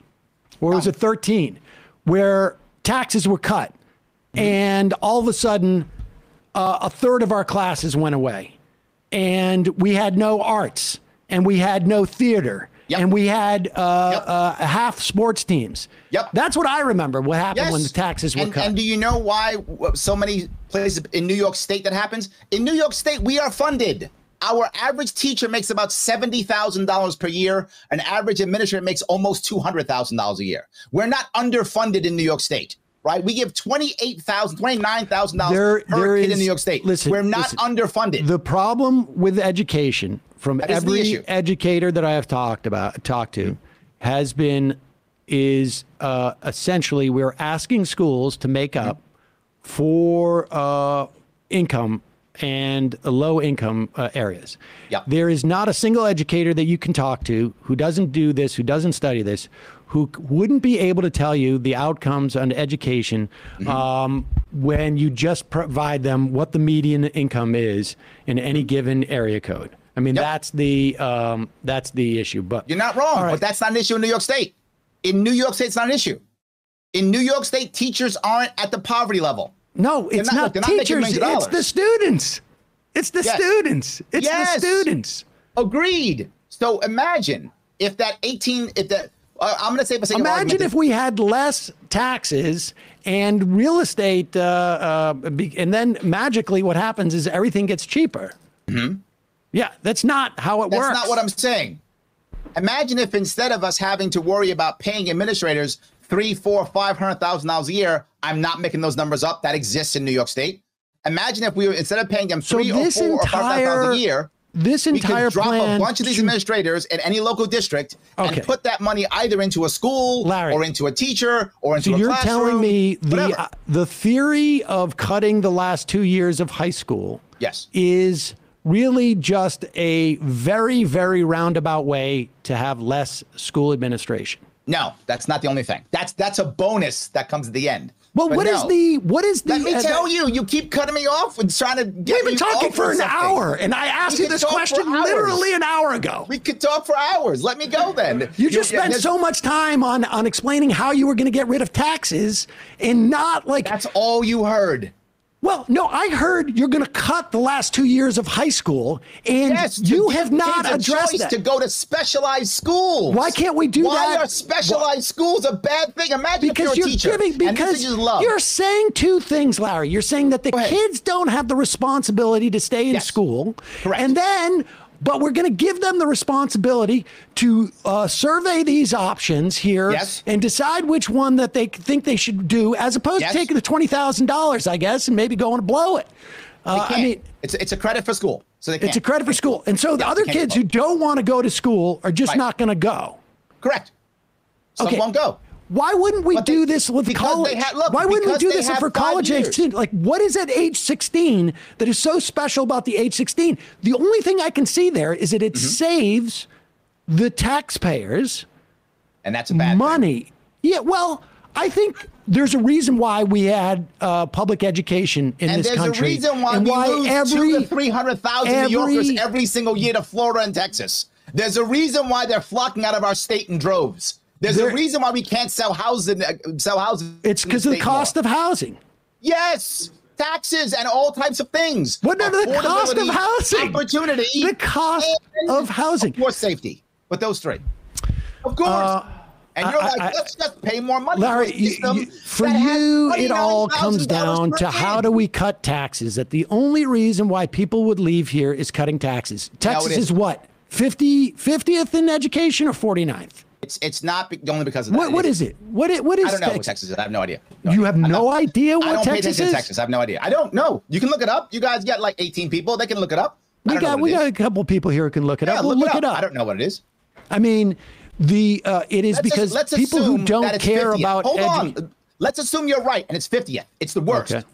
or was it 13, where taxes were cut. And all of a sudden, a third of our classes went away. And we had no arts. And we had no theater. Yep. And we had half sports teams. Yep. That's what I remember, what happened when the taxes were cut. And do you know why so many places in New York State that happens? In New York State, we are funded. Our average teacher makes about $70,000 per year. An average administrator makes almost $200,000 a year. We're not underfunded in New York State, right? We give $28,000, $29,000 per kid in New York State. Listen, we're not underfunded. The problem with education, from every educator that I have talked to has been, essentially we're asking schools to make up for income and low income areas. Yep. There is not a single educator that you can talk to who doesn't do this, who doesn't study this, who wouldn't be able to tell you the outcomes on education when you just provide them what the median income is in any given area code. I mean, that's the issue. But you're not wrong. Right. But that's not an issue in New York State. In New York State, it's not an issue. In New York State, teachers aren't at the poverty level. No, it's not teachers. It's the students. It's the students. It's the students. Agreed. So imagine if that I'm going to say, imagine if we had less taxes and real estate, and then magically what happens is everything gets cheaper. Mm-hmm. Yeah, that's not how it works. That's not what I'm saying. Imagine if instead of us having to worry about paying administrators $300,000, $400,000, $500,000 a year, I'm not making those numbers up. That exists in New York State. Imagine if we, instead of paying them $300,000 or $400,000 or $500,000 a year, we could drop a bunch of these administrators in any local district and put that money either into a school or into a teacher or into a classroom. So you're telling me the theory of cutting the last 2 years of high school is really just a very, very roundabout way to have less school administration. No, that's not the only thing. That's a bonus that comes at the end. Well, but what is the? Let me tell you. You keep cutting me off and trying to get. We've been talking for an hour, and I asked you this question literally an hour ago. We could talk for hours. Let me go then. You just spent so much time on explaining how you were going to get rid of taxes and not like. That's all you heard. Well, no, I heard you're going to cut the last 2 years of high school, and yes, you have not addressed that. To go to specialized schools. Why can't we do that? Why are specialized schools a bad thing? Imagine if you're a teacher. Because you're saying two things, Larry. You're saying that the kids don't have the responsibility to stay in school, and then, but we're going to give them the responsibility to survey these options here and decide which one that they think they should do, as opposed to taking the $20,000, I guess, and maybe going to blow it. I mean, it's a credit for school. So they can't. It's a credit for school. And so the other kids who don't want to go to school are just not going to go. Correct. Some won't go. Why wouldn't we do this with college? Why wouldn't we do this for college-age students? Like, what is at age 16 that is so special about the age 16? The only thing I can see there is that it saves the taxpayers and that's a bad money. Yeah, well, I think there's a reason why we had public education in this country. And there's a reason why we lose 200,000 to 300,000 New Yorkers every single year to Florida and Texas. There's a reason why they're flocking out of our state in droves. There's a reason why we can't sell houses. It's because of the cost of housing. Yes, taxes and all types of things. What about the cost of housing? Opportunity. The cost of housing. Of course, safety. But those three, of course. And you're like, let's just pay more money. Larry, for you, it all comes down to how do we cut taxes? That the only reason why people would leave here is cutting taxes. Texas is what? 50th in education or 49th? It's not only because of that. What is it? What is? I don't know what Texas is. I have no idea. You have no idea what Texas is? Texas. I have no idea. I don't know. You can look it up. You guys got like 18 people. They can look it up. We got a couple people here who can look it up. We'll look it up. I don't know what it is. I mean, the it is because people who don't care about. Hold on. Let's assume you're right, and it's 50th. It's the worst. Okay.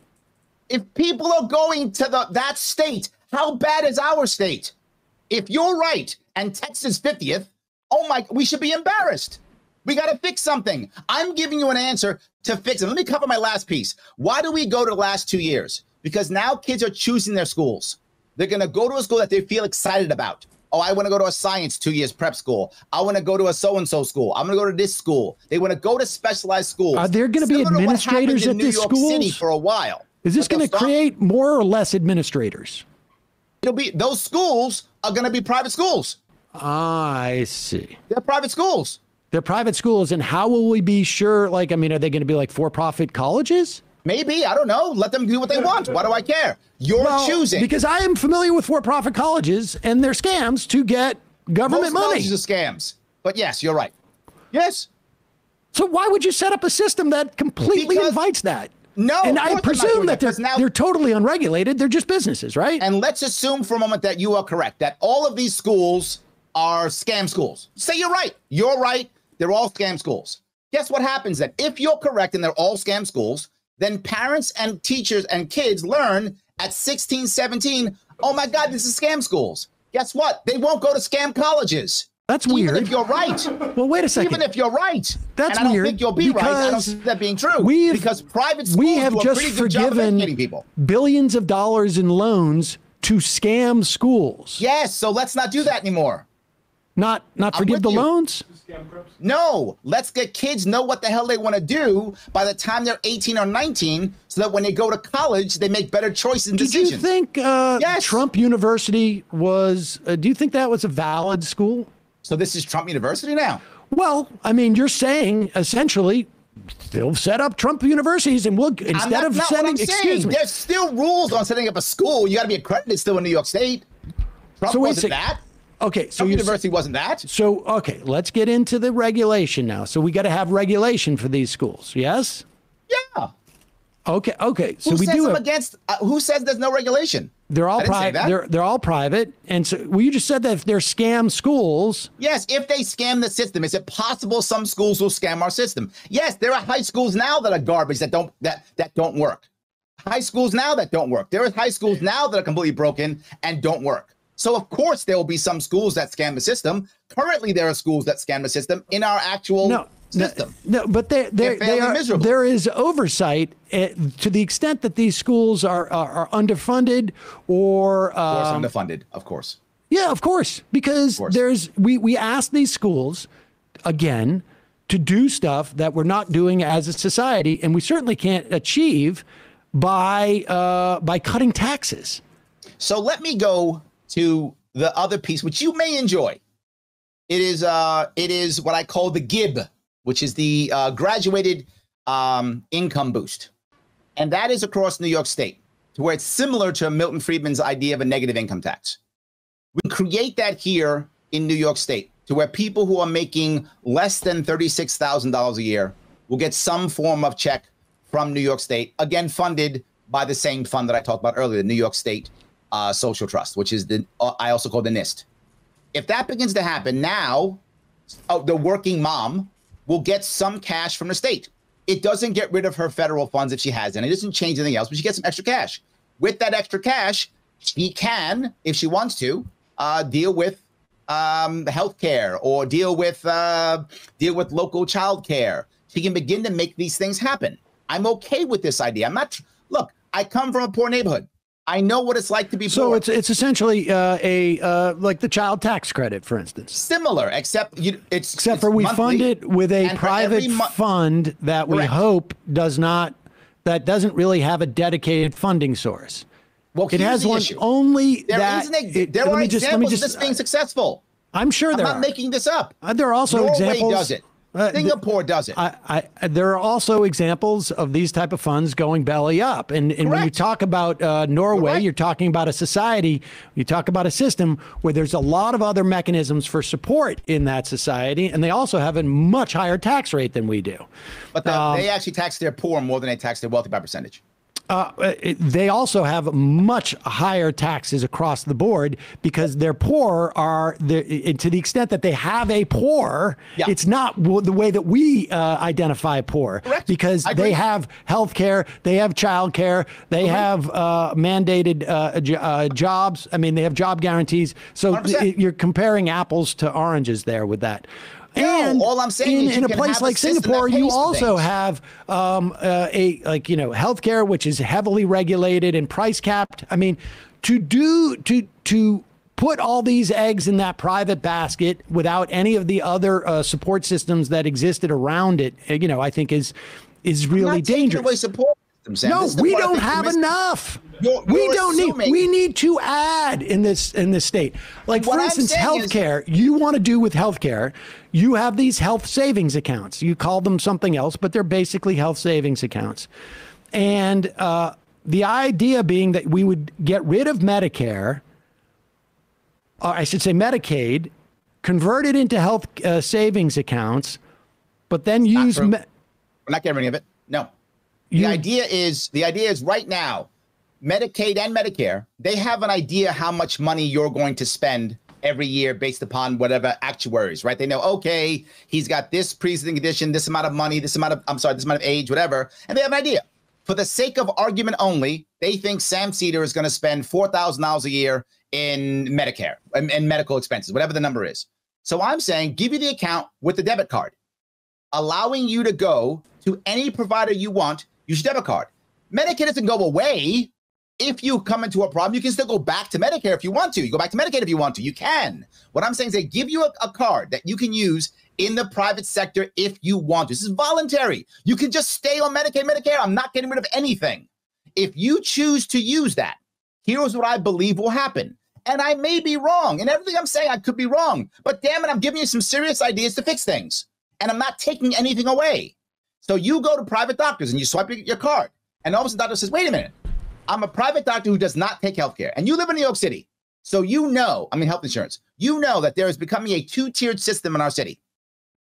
If people are going to that state, how bad is our state? If you're right, and Texas 50th. Oh my, we should be embarrassed. We got to fix something. I'm giving you an answer to fix it. Let me cover my last piece. Why do we go to the last 2 years? Because now kids are choosing their schools. They're going to go to a school that they feel excited about. Oh, I want to go to a science 2 years prep school. I want to go to a so-and-so school. I'm going to go to this school. They want to go to specialized schools. Are there going to be administrators at this school for a while? Is this going to create more or less administrators? It'll be, those schools are going to be private schools. I see. They're private schools. They're private schools. And how will we be sure? Like, I mean, are they going to be like for-profit colleges? Maybe. I don't know. Let them do what they want. Why do I care? You're choosing. Because I am familiar with for-profit colleges and their scams to get government money. Most colleges are scams. But yes, you're right. Yes. So why would you set up a system that completely invites that? No, and I presume that they're totally unregulated. They're just businesses, right? And let's assume for a moment that you are correct, that all of these schools are scam schools. Say you're right. You're right. They're all scam schools. Guess what happens then? If you're correct and they're all scam schools, then parents and teachers and kids learn at 16, 17, oh my God, this is scam schools. Guess what? They won't go to scam colleges. That's weird. Even if you're right. Well, wait a second. Even if you're right. That's weird. I don't think you'll be right. I don't see that being true. Because private schools do a pretty good job of educating people. We have just forgiven billions of dollars in loans to scam schools. Yes, so let's not do that anymore. Not forgive the loans? No, let's get kids know what the hell they want to do by the time they're 18 or 19 so that when they go to college, they make better choices and decisions. Do you think Trump University was, do you think that was a valid school? So this is Trump University now? Well, I mean, you're saying essentially they'll set up Trump universities and we'll, instead of setting, excuse me. There's still rules on setting up a school. You got to be accredited still in New York State. Trump wasn't that. Okay, so university wasn't that. So, okay, let's get into the regulation now. So we got to have regulation for these schools, yes? Yeah. Okay, okay. So we do. Who says there's no regulation? They're all private. They're all private. And so, well, you just said that if they're scam schools. Yes, if they scam the system, is it possible some schools will scam our system? Yes, there are high schools now that are garbage that don't work. High schools now that don't work. There are high schools now that are completely broken and don't work. So, of course, there will be some schools that scam the system. Currently, there are schools that scam the system in our actual system. No, but they are miserable. There is oversight to the extent that these schools are underfunded or. Of course, underfunded, of course. Yeah, of course, because we ask these schools, again, to do stuff that we're not doing as a society, and we certainly can't achieve by cutting taxes. So let me go to the other piece, which you may enjoy. It is what I call the GIB, which is the graduated income boost. And that is across New York State, to where it's similar to Milton Friedman's idea of a negative income tax. We create that here in New York State, to where people who are making less than $36,000 a year will get some form of check from New York State, again, funded by the same fund that I talked about earlier, the New York State Social Trust, which is the I also call the NIST. If that begins to happen now, the working mom will get some cash from the state. It doesn't get rid of her federal funds if she has it. It doesn't change anything else, but she gets some extra cash. With that extra cash, she can, if she wants to, deal with health care or deal with local child care. She can begin to make these things happen. I'm okay with this idea. I'm not. Look, I come from a poor neighborhood. I know what it's like to be poor. So it's essentially like the child tax credit, for instance. Similar, except for we fund it with a private fund that we hope doesn't really have a dedicated funding source. Well, it has one only that. There are examples of this being successful. I'm sure there are. I'm not making this up. There are also examples. Norway does it. Singapore does it. There are also examples of these type of funds going belly up. And when you talk about Norway, you're talking about a society, you talk about a system where there's a lot of other mechanisms for support in that society. And they also have a much higher tax rate than we do. But they actually tax their poor more than they tax their wealthy by percentage. They also have much higher taxes across the board because their poor are, to the extent that they have a poor, it's not the way that we identify poor. Correct. Because they have health care, they have child care, they have mandated jobs. I mean, they have job guarantees. So you're comparing apples to oranges there with that. And no, all I'm saying is in a place like Singapore, you also have healthcare, which is heavily regulated and price capped. I mean, to put all these eggs in that private basket without any of the other support systems that existed around it, you know, I think is really dangerous. No, we don't have enough. We need to add in this state. Like, for instance, healthcare. You want to do with healthcare, you have these health savings accounts. You call them something else, but they're basically health savings accounts. And the idea being that we would get rid of Medicare, or I should say Medicaid, convert it into health savings accounts, but then use. We're not getting rid of it. No. The idea is right now, Medicaid and Medicare, they have an idea how much money you're going to spend every year based upon whatever actuaries, right? They know, okay, he's got this pre-existing condition, this amount of money, this amount of age, whatever, and they have an idea. For the sake of argument only, they think Sam Seder is going to spend $4,000 a year in Medicare and medical expenses, whatever the number is. So I'm saying, give you the account with the debit card, allowing you to go to any provider you want. Use your debit card. Medicaid doesn't go away. If you come into a problem, you can still go back to Medicare if you want to. You go back to Medicaid if you want to. You can. What I'm saying is they give you a card that you can use in the private sector if you want to. This is voluntary. You can just stay on Medicaid, Medicare. I'm not getting rid of anything. If you choose to use that, here's what I believe will happen. And I may be wrong. And everything I'm saying, I could be wrong. But damn it, I'm giving you some serious ideas to fix things. And I'm not taking anything away. So you go to private doctors and you swipe your card. And all of a sudden the doctor says, wait a minute, I'm a private doctor who does not take health care. And you live in New York City. So you know, I mean, health insurance, you know that there is becoming a two-tiered system in our city.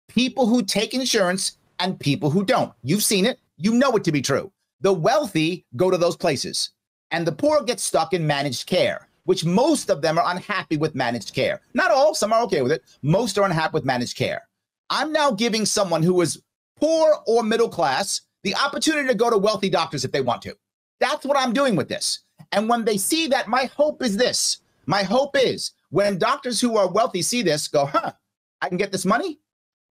People who take insurance and people who don't. You've seen it. You know it to be true. The wealthy go to those places. And the poor get stuck in managed care, which most of them are unhappy with managed care. Not all. Some are okay with it. Most are unhappy with managed care. I'm now giving someone who is poor or middle class the opportunity to go to wealthy doctors if they want to. That's what I'm doing with this. And when they see that, my hope is this. My hope is when doctors who are wealthy see this, go, huh, I can get this money?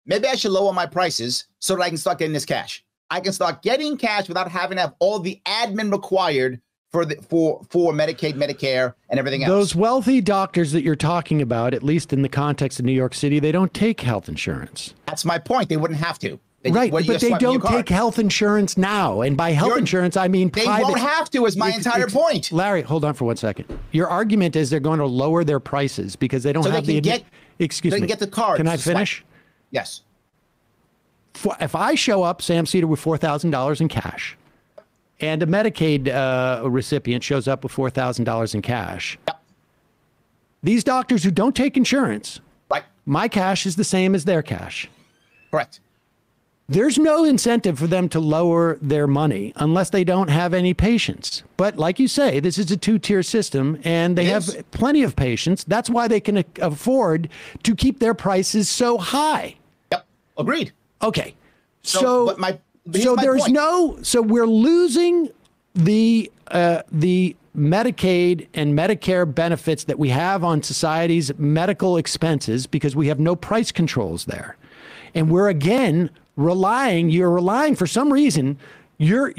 Maybe I should lower my prices so that I can start getting this cash. I can start getting cash without having to have all the admin required for Medicaid, Medicare, and everything else. Those wealthy doctors that you're talking about, at least in the context of New York City, they don't take health insurance. That's my point. They wouldn't have to. Right, but they don't take health insurance now. And by health insurance, I mean private. They won't have to is my entire point. Larry, hold on for one second. Your argument is they're going to lower their prices because they don't have the... Excuse me. They can get the cards. Can I finish? Yes. If I show up, Sam Seder, with $4,000 in cash, and a Medicaid recipient shows up with $4,000 in cash, yep. These doctors who don't take insurance, right. My cash is the same as their cash. Correct. There's no incentive for them to lower their money unless they don't have any patients. But like you say, this is a two-tier system, and they have plenty of patients. That's why they can afford to keep their prices so high. Yep, agreed. Okay, so we're losing the Medicaid and Medicare benefits that we have on society's medical expenses because we have no price controls there, and we're again. You're relying for some reason, your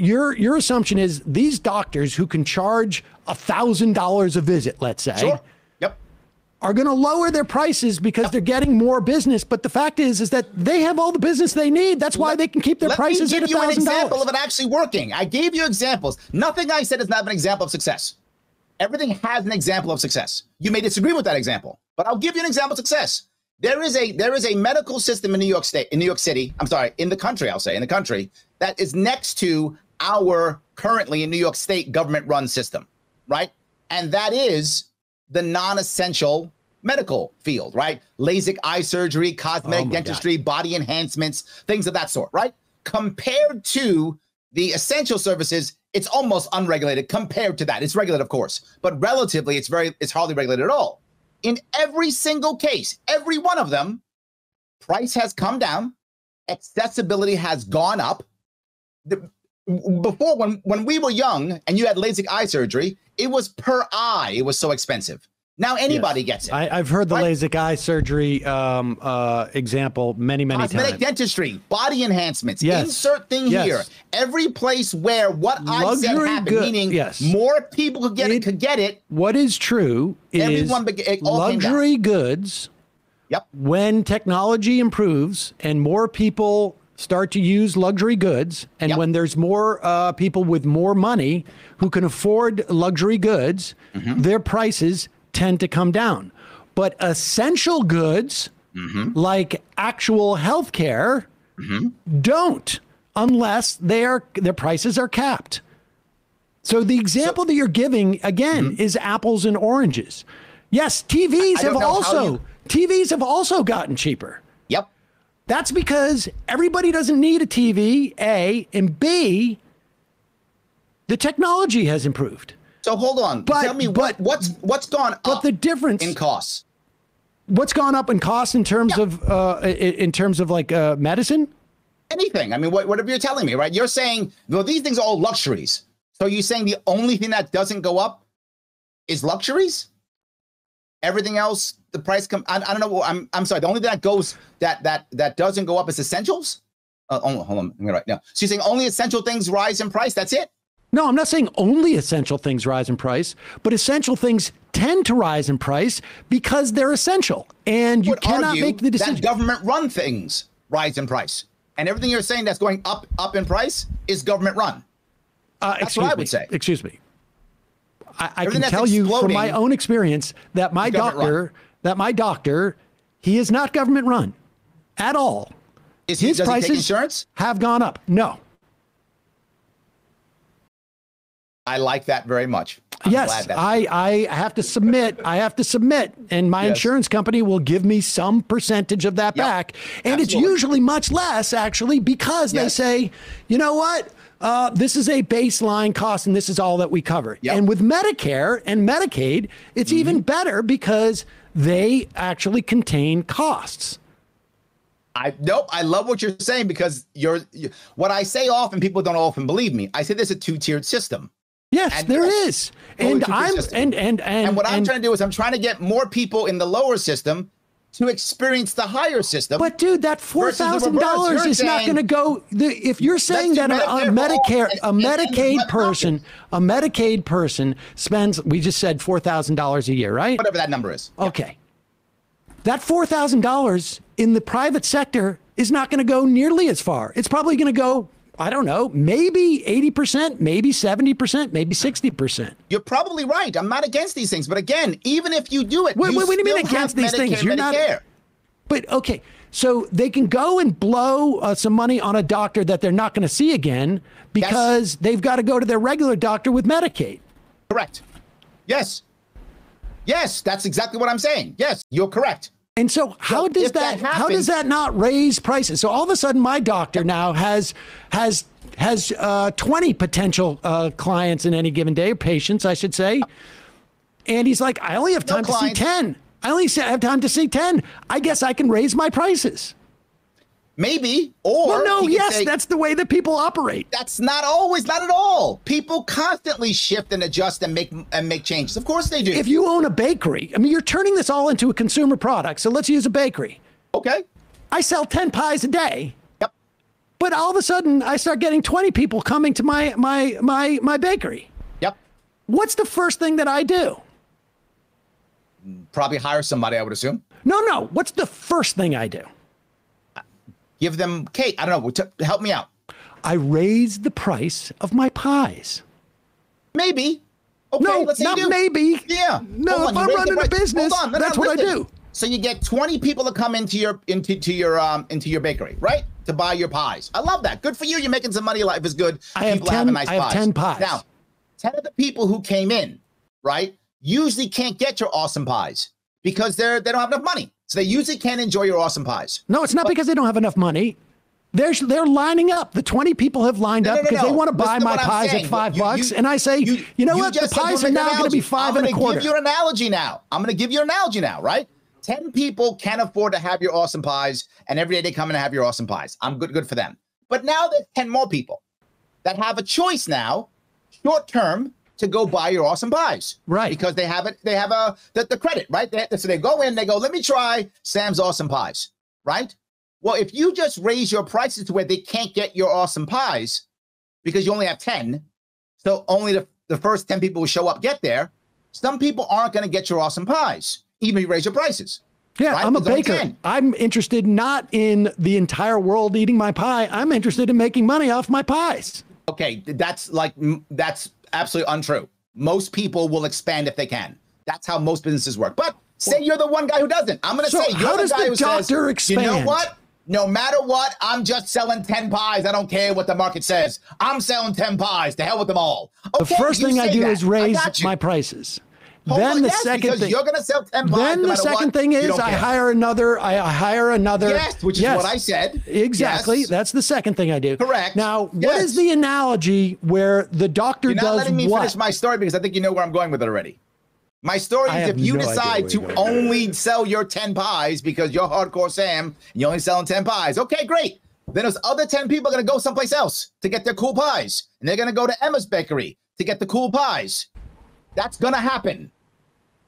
assumption is these doctors who can charge $1,000 a visit, let's say, sure. Yep. Are going to lower their prices because yep. They're getting more business. But the fact is that they have all the business they need. That's why they can keep their prices at $1,000. Let me give you an example of it actually working. I gave you examples. Nothing I said is not an example of success. Everything has an example of success. You may disagree with that example, but I'll give you an example of success. There is a medical system in the country that is next to our currently in New York State government-run system, right? And that is the non-essential medical field, right? LASIK eye surgery, cosmetic dentistry, body enhancements, things of that sort, right? Compared to the essential services, it's almost unregulated compared to that. It's regulated, of course, but relatively it's hardly regulated at all. In every single case, every one of them, price has come down, accessibility has gone up. Before, when we were young and you had LASIK eye surgery, it was per eye. It was so expensive. Now anybody gets it. I've heard the LASIK eye surgery example many times. Cosmetic dentistry, body enhancements, insert thing here. Every place where what luxury I said happened, meaning more people could get it. What is true is luxury goods, when technology improves and more people start to use luxury goods, and when there's more people with more money who can afford luxury goods, their prices tend to come down. But essential goods like actual health care don't, unless their prices are capped. So the example that you're giving again is apples and oranges. Yes, TVs have also gotten cheaper. Yep. That's because everybody doesn't need a TV, A, and B, the technology has improved. So hold on, tell me what's gone up the difference in costs. What's gone up in costs in terms of like medicine? Anything. I mean, whatever you're telling me, right? You're saying, well, these things are all luxuries. So you're saying the only thing that doesn't go up is luxuries? Everything else, the price I don't know. I'm sorry. The only thing that doesn't go up is essentials. Hold on. Right now. So you're saying only essential things rise in price. That's it. No, I'm not saying only essential things rise in price, but essential things tend to rise in price because they're essential. And you cannot make the decision. Government-run things rise in price. And everything you're saying that's going up in price is government-run. That's what I would say. Excuse me. I can tell you from my own experience that my doctor, he is not government-run at all. His prices have gone up. No. I like that very much. I have to submit. And my insurance company will give me some percentage of that back. And it's usually much less, actually, because they say, you know what? This is a baseline cost and this is all that we cover. And with Medicare and Medicaid, it's even better because they actually contain costs. I love what you're saying, because what I say often, people don't often believe me. I say there's a two-tiered system. Yes, and there is. And what I'm trying to do is I'm trying to get more people in the lower system to experience the higher system. But dude, that $4,000 is not going to go. If you're saying that a Medicaid person spends, we just said $4,000 a year, right? Whatever that number is. Okay. That $4,000 in the private sector is not going to go nearly as far. It's probably going to go, I don't know, maybe 80%, maybe 70%, maybe 60%. You're probably right. I'm not against these things. But again, even if you do it, what do you mean against these things? You're not. But okay, so they can go and blow some money on a doctor that they're not going to see again because they've got to go to their regular doctor with Medicaid. Correct. Yes. Yes, that's exactly what I'm saying. Yes, you're correct. And so how does that happens, how does that not raise prices? So all of a sudden my doctor now has 20 potential clients in any given day, patients, I should say. And he's like, I only have time to see 10. I only have time to see 10. I guess I can raise my prices. Maybe, or yes, that's the way that people operate. That's not always, not at all. People constantly shift and adjust and make changes. Of course they do. If you own a bakery, I mean, you're turning this all into a consumer product. So let's use a bakery. Okay. I sell 10 pies a day. Yep. But all of a sudden, I start getting 20 people coming to my bakery. Yep. What's the first thing that I do? Probably hire somebody, I would assume. No. What's the first thing I do? Give them cake. I don't know. Help me out. I raise the price of my pies. Maybe. Okay, no, let's not maybe. Yeah. No, if I'm running a business, that's what I do. So you get 20 people to come into your bakery, right? To buy your pies. I love that. Good for you. You're making some money. Life is good. I have 10 pies. Now, 10 of the people who came in, right, usually can't get your awesome pies because they don't have enough money. So they usually can't enjoy your awesome pies. No, it's not because they don't have enough money. They're lining up. The 20 people have lined up because they want to buy my pies at $5. And I say, you know what? The pies are now going to be $5 and a quarter. I'm going to give you an analogy now. Right? 10 people can't afford to have your awesome pies. And every day they come in and have your awesome pies. I'm good for them. But now there's 10 more people that have a choice now, short term, to go buy your awesome pies, right? Because they have it. They have the credit, right? So they go in, they go, let me try Sam's awesome pies, right? Well, if you just raise your prices to where they can't get your awesome pies because you only have 10, so only the first 10 people who show up get there, some people aren't going to get your awesome pies, even if you raise your prices. Yeah, right? I'm a baker. I'm interested not in the entire world eating my pie. I'm interested in making money off my pies. Okay, that's absolutely untrue. Most people will expand if they can. That's how most businesses work. But say you're the one guy who doesn't. I'm going to say you're the guy who says, you know what? No matter what, I'm just selling 10 pies. I don't care what the market says. I'm selling 10 pies. To hell with them all. Okay, the first thing I do is raise my prices. Then the second thing, you're going to sell 10 pies. Then the second thing is I hire another. Yes, which is what I said. Exactly. Yes. That's the second thing I do. Correct. Now, what is the analogy where the doctor does what? You're not letting me finish my story because I think you know where I'm going with it already. My story is if you decide to only sell your 10 pies because you're hardcore Sam and you're only selling 10 pies. Okay, great. Then those other 10 people are going to go someplace else to get their cool pies. And they're going to go to Emma's Bakery to get the cool pies. That's going to happen.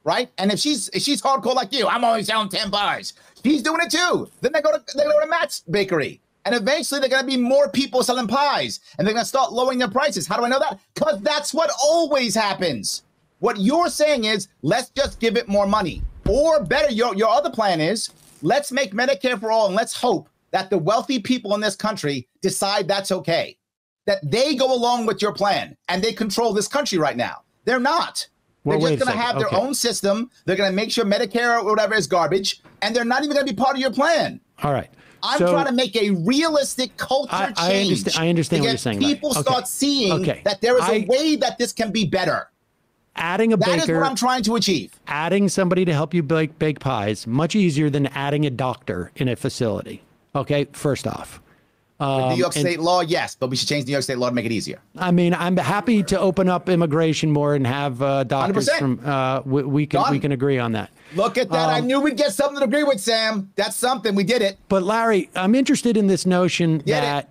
Right? And if she's hardcore like you, I'm only selling 10 pies. She's doing it too. Then they go to Matt's Bakery. And eventually there're going to be more people selling pies. And they're going to start lowering their prices. How do I know that? Because that's what always happens. What you're saying is, let's just give it more money. Or better, your other plan is, let's make Medicare for all and let's hope that the wealthy people in this country decide that's okay. That they go along with your plan and they control this country right now. They're not. They're just going to have their own system. They're going to make sure Medicare or whatever is garbage, and they're not even going to be part of your plan. All right. I'm trying to make a realistic culture change. I understand what you're saying. People start seeing that there is a way that this can be better. Adding a baker. That is what I'm trying to achieve. Adding somebody to help you bake pies, much easier than adding a doctor in a facility. Okay, first off. New York state law, yes, but we should change New York state law to make it easier. I mean, I'm happy to open up immigration more and have doctors 100%. From we can agree on that. Look at that. I knew we'd get something to agree with, Sam. That's something. We did it. But Larry, I'm interested in this notion that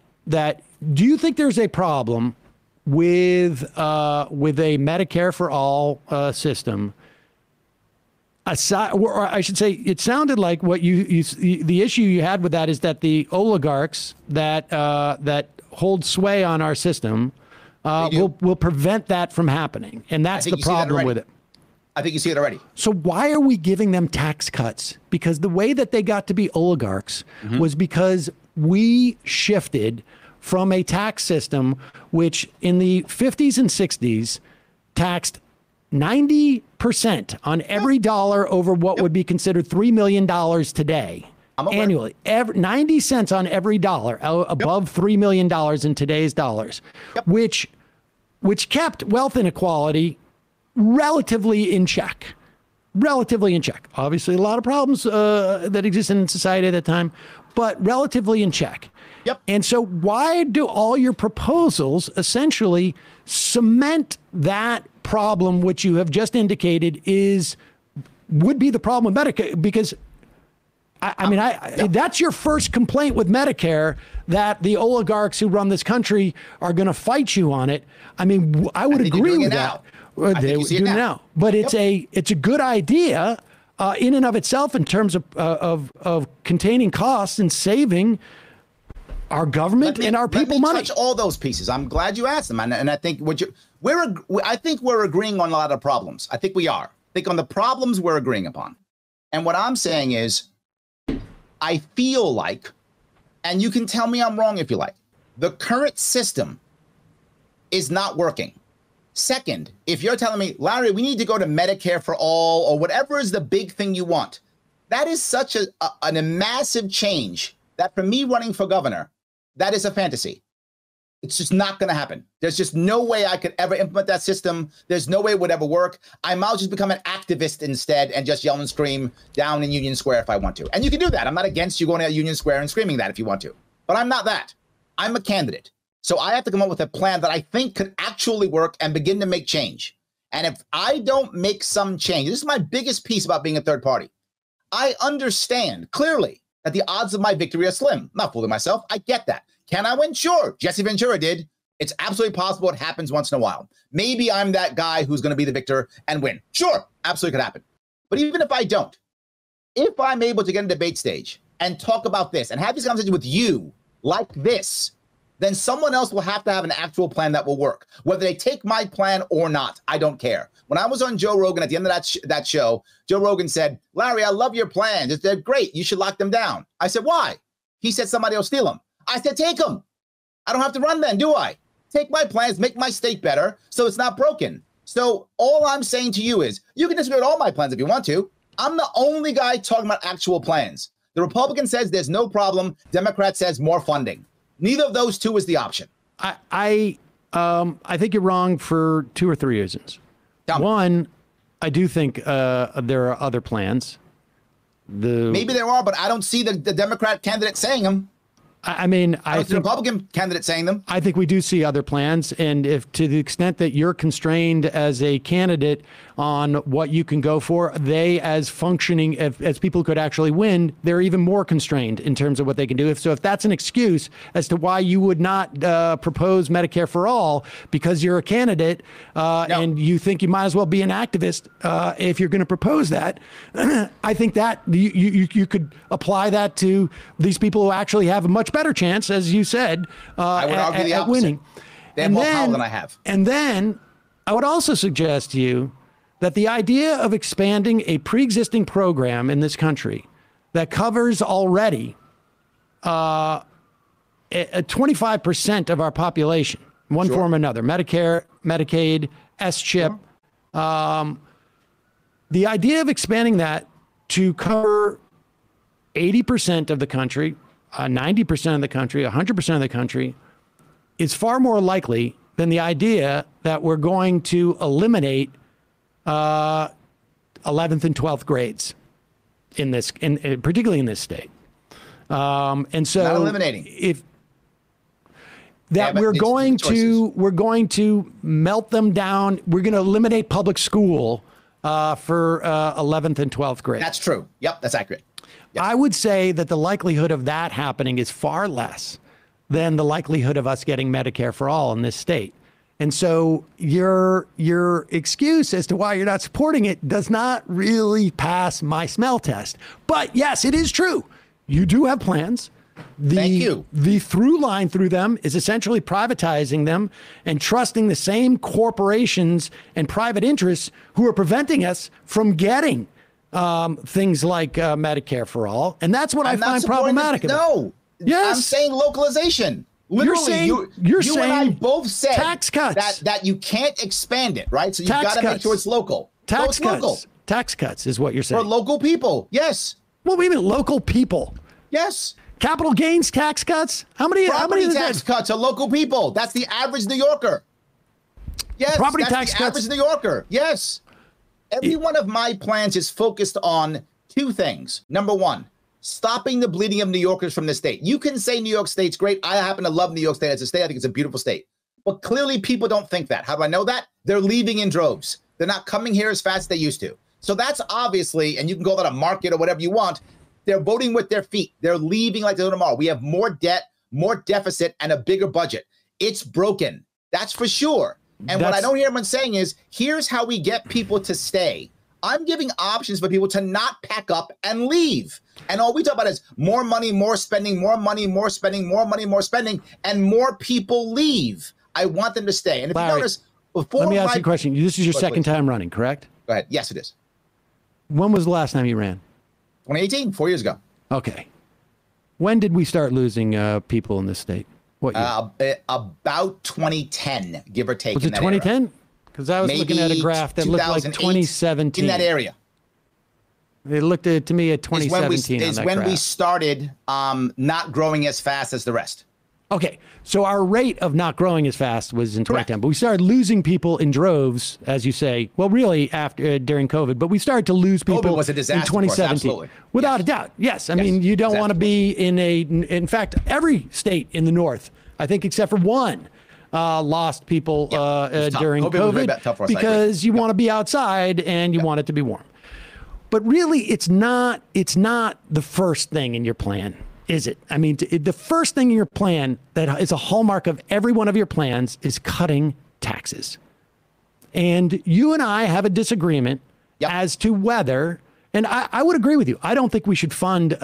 do you think there's a problem with a Medicare for all system? aside, or I should say, it sounded like what the issue you had with that is that the oligarchs that that hold sway on our system will prevent that from happening, and that's the problem with it. I think you see it already. So why are we giving them tax cuts? Because the way that they got to be oligarchs was because we shifted from a tax system which in the 50s and 60s taxed 90% on every dollar over what would be considered $3 million today annually. 90 cents on every dollar above $3 million in today's dollars, which kept wealth inequality relatively in check, Obviously, a lot of problems that existed in society at that time, but relatively in check. And so why do all your proposals essentially cement that problem, which you have just indicated is would be the problem with Medicare? Because I mean, that's your first complaint with Medicare, that the oligarchs who run this country are going to fight you on it. I mean, I would agree with that. They would do now, but it's a good idea in and of itself in terms of containing costs and saving our government and our people money. Touch all those pieces. I'm glad you asked them, and I think I think we're agreeing on a lot of problems. I think we are. I think on the problems we're agreeing upon, and what I'm saying is, I feel like, and you can tell me I'm wrong if you like, the current system is not working. Second, if you're telling me, Larry, we need to go to Medicare for all or whatever is the big thing you want, that is such a massive change that for me running for governor, that is a fantasy. It's just not going to happen. There's just no way I could ever implement that system. There's no way it would ever work. I might just become an activist instead and just yell and scream down in Union Square if I want to. And you can do that. I'm not against you going to Union Square and screaming that if you want to. But I'm not that. I'm a candidate. So I have to come up with a plan that I think could actually work and begin to make change. And if I don't make some change, this is my biggest piece about being a third party. I understand clearly that the odds of my victory are slim. I'm not fooling myself. I get that. Can I win? Sure. Jesse Ventura did. It's absolutely possible. It happens once in a while. Maybe I'm that guy who's going to be the victor and win. Sure. Absolutely could happen. But even if I don't, if I'm able to get a debate stage and talk about this and have these conversations with you like this, then someone else will have to have an actual plan that will work. Whether they take my plan or not, I don't care. When I was on Joe Rogan at the end of that show, Joe Rogan said, Larry, I love your plans. They're great. You should lock them down. I said, why? He said, somebody will steal them. I said, take them. I don't have to run then, do I? Take my plans, make my state better so it's not broken. So all I'm saying to you is, you can disagree with all my plans if you want to. I'm the only guy talking about actual plans. The Republican says there's no problem. Democrat says more funding. Neither of those two is the option. I think you're wrong for two or three reasons. One, I do think there are other plans. Maybe there are, but I don't see the Democrat candidate saying them. I mean, I think the Republican candidate saying them. I think we do see other plans. And if to the extent that you're constrained as a candidate on what you can go for, they as functioning as people who could actually win, they're even more constrained in terms of what they can do. So if that's an excuse as to why you would not propose Medicare for all because you're a candidate and you think you might as well be an activist if you're going to propose that, I think that you could apply that to these people who actually have a much better chance, as you said, I would argue the opposite. At winning. They have more power than I have. And then I would also suggest to you that the idea of expanding a pre-existing program in this country that covers already 25% of our population, one form or another, Medicare, Medicaid, S-CHIP, the idea of expanding that to cover 80% of the country, 90% of the country, 100% of the country, is far more likely than the idea that we're going to eliminate 11th and 12th grades in this, particularly in this state. And so, not eliminating. If that we're going to melt them down. We're going to eliminate public school for 11th and 12th grade. That's true. Yep, that's accurate. Yes. I would say that the likelihood of that happening is far less than the likelihood of us getting Medicare for all in this state. And so your excuse as to why you're not supporting it does not really pass my smell test. But yes, it is true. You do have plans. The through line through them is essentially privatizing them and trusting the same corporations and private interests who are preventing us from getting things like Medicare for all. And that's what I find problematic. No, yes. I'm saying localization. Literally, you're saying and I both said tax cuts. That you can't expand it, right? So you've got to make sure it's local. Tax cuts is what you're saying. For local people, yes. Well, we mean local people. Yes. Capital gains tax cuts. Property tax cuts are local people. That's the average New Yorker. Yes. Yes. Every one of my plans is focused on two things. Number one, stopping the bleeding of New Yorkers from the state. You can say New York State's great. I happen to love New York State as a state. I think it's a beautiful state. But clearly people don't think that. How do I know that? They're leaving in droves. They're not coming here as fast as they used to. So that's obviously, and you can call that a market or whatever you want, they're voting with their feet. They're leaving like they're tomorrow. We have more debt, more deficit, and a bigger budget. It's broken. That's for sure. And what I don't hear everyone saying is, here's how we get people to stay. I'm giving options for people to not pack up and leave. And all we talk about is more money, more spending, more money, more spending, more money, more spending, and more people leave. I want them to stay. And if Larry, you notice, before let me ask you a question. This is your second time running, correct? Go ahead. Yes, it is. When was the last time you ran? 2018, 4 years ago. Okay. When did we start losing people in this state? What year? About 2010, give or take. Was it 2010? Because I was looking at a graph that looked like 2017. In that area. It looked to me at 2017 on that graph. Is when we started not growing as fast as the rest. Okay, so our rate of not growing as fast was in 2010, but we started losing people in droves, as you say. Well, really after during COVID, but we started to lose people. COVID was a disaster in 2017, course, without a doubt. Yes, I mean you don't want to be in a. In fact, every state in the North, I think, except for one, lost people during COVID because you want to be outside and you want it to be warm. But really, it's not the first thing in your plan. Is it? I mean, the first thing in your plan that is a hallmark of every one of your plans is cutting taxes. And you and I have a disagreement as to whether, and I would agree with you. I don't think we should fund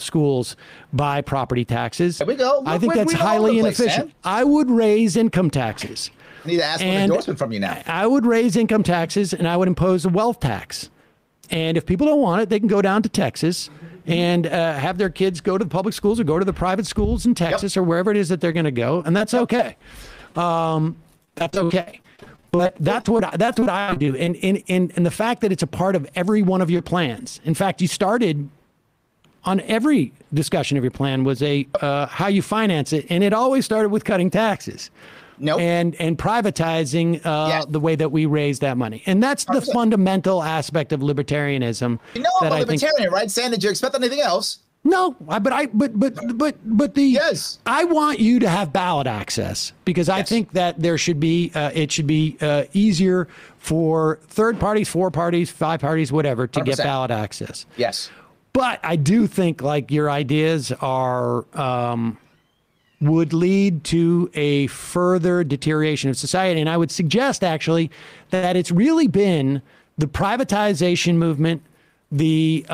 schools by property taxes. There we go. I think that's highly inefficient. I would raise income taxes. I need to ask for an endorsement from you now. I would raise income taxes and I would impose a wealth tax. And if people don't want it, they can go down to Texas and have their kids go to the public schools or go to the private schools in Texas or wherever it is that they're going to go, and that's okay. That's okay. But that's what I do, and the fact that it's a part of every one of your plans. In fact, you started on every discussion of your plan was a how you finance it, and it always started with cutting taxes. Nope. And privatizing the way that we raise that money. And that's the fundamental aspect of libertarianism. You know, I'm a libertarian, right? Sam, did you expect anything else? No, but I want you to have ballot access because I think that there should be it should be easier for third parties, four parties, five parties, whatever, to 100%. Get ballot access. Yes. But I do think like your ideas are would lead to a further deterioration of society. And I would suggest actually that it's really been the privatization movement, the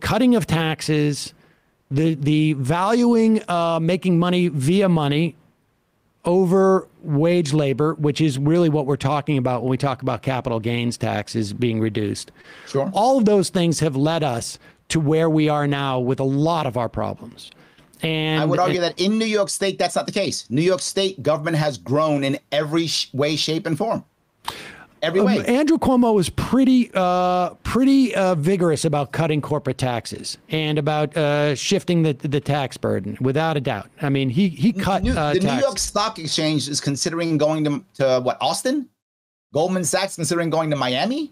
cutting of taxes, the valuing, making money via money over wage labor, which is really what we're talking about when we talk about capital gains taxes being reduced. Sure. All of those things have led us to where we are now with a lot of our problems. And I would argue that in New York State, that's not the case. New York State government has grown in every way, shape, and form. Every way. Andrew Cuomo was pretty vigorous about cutting corporate taxes and about shifting the tax burden, without a doubt. I mean, he cut the New York Stock Exchange is considering going to what, Austin? Goldman Sachs considering going to Miami?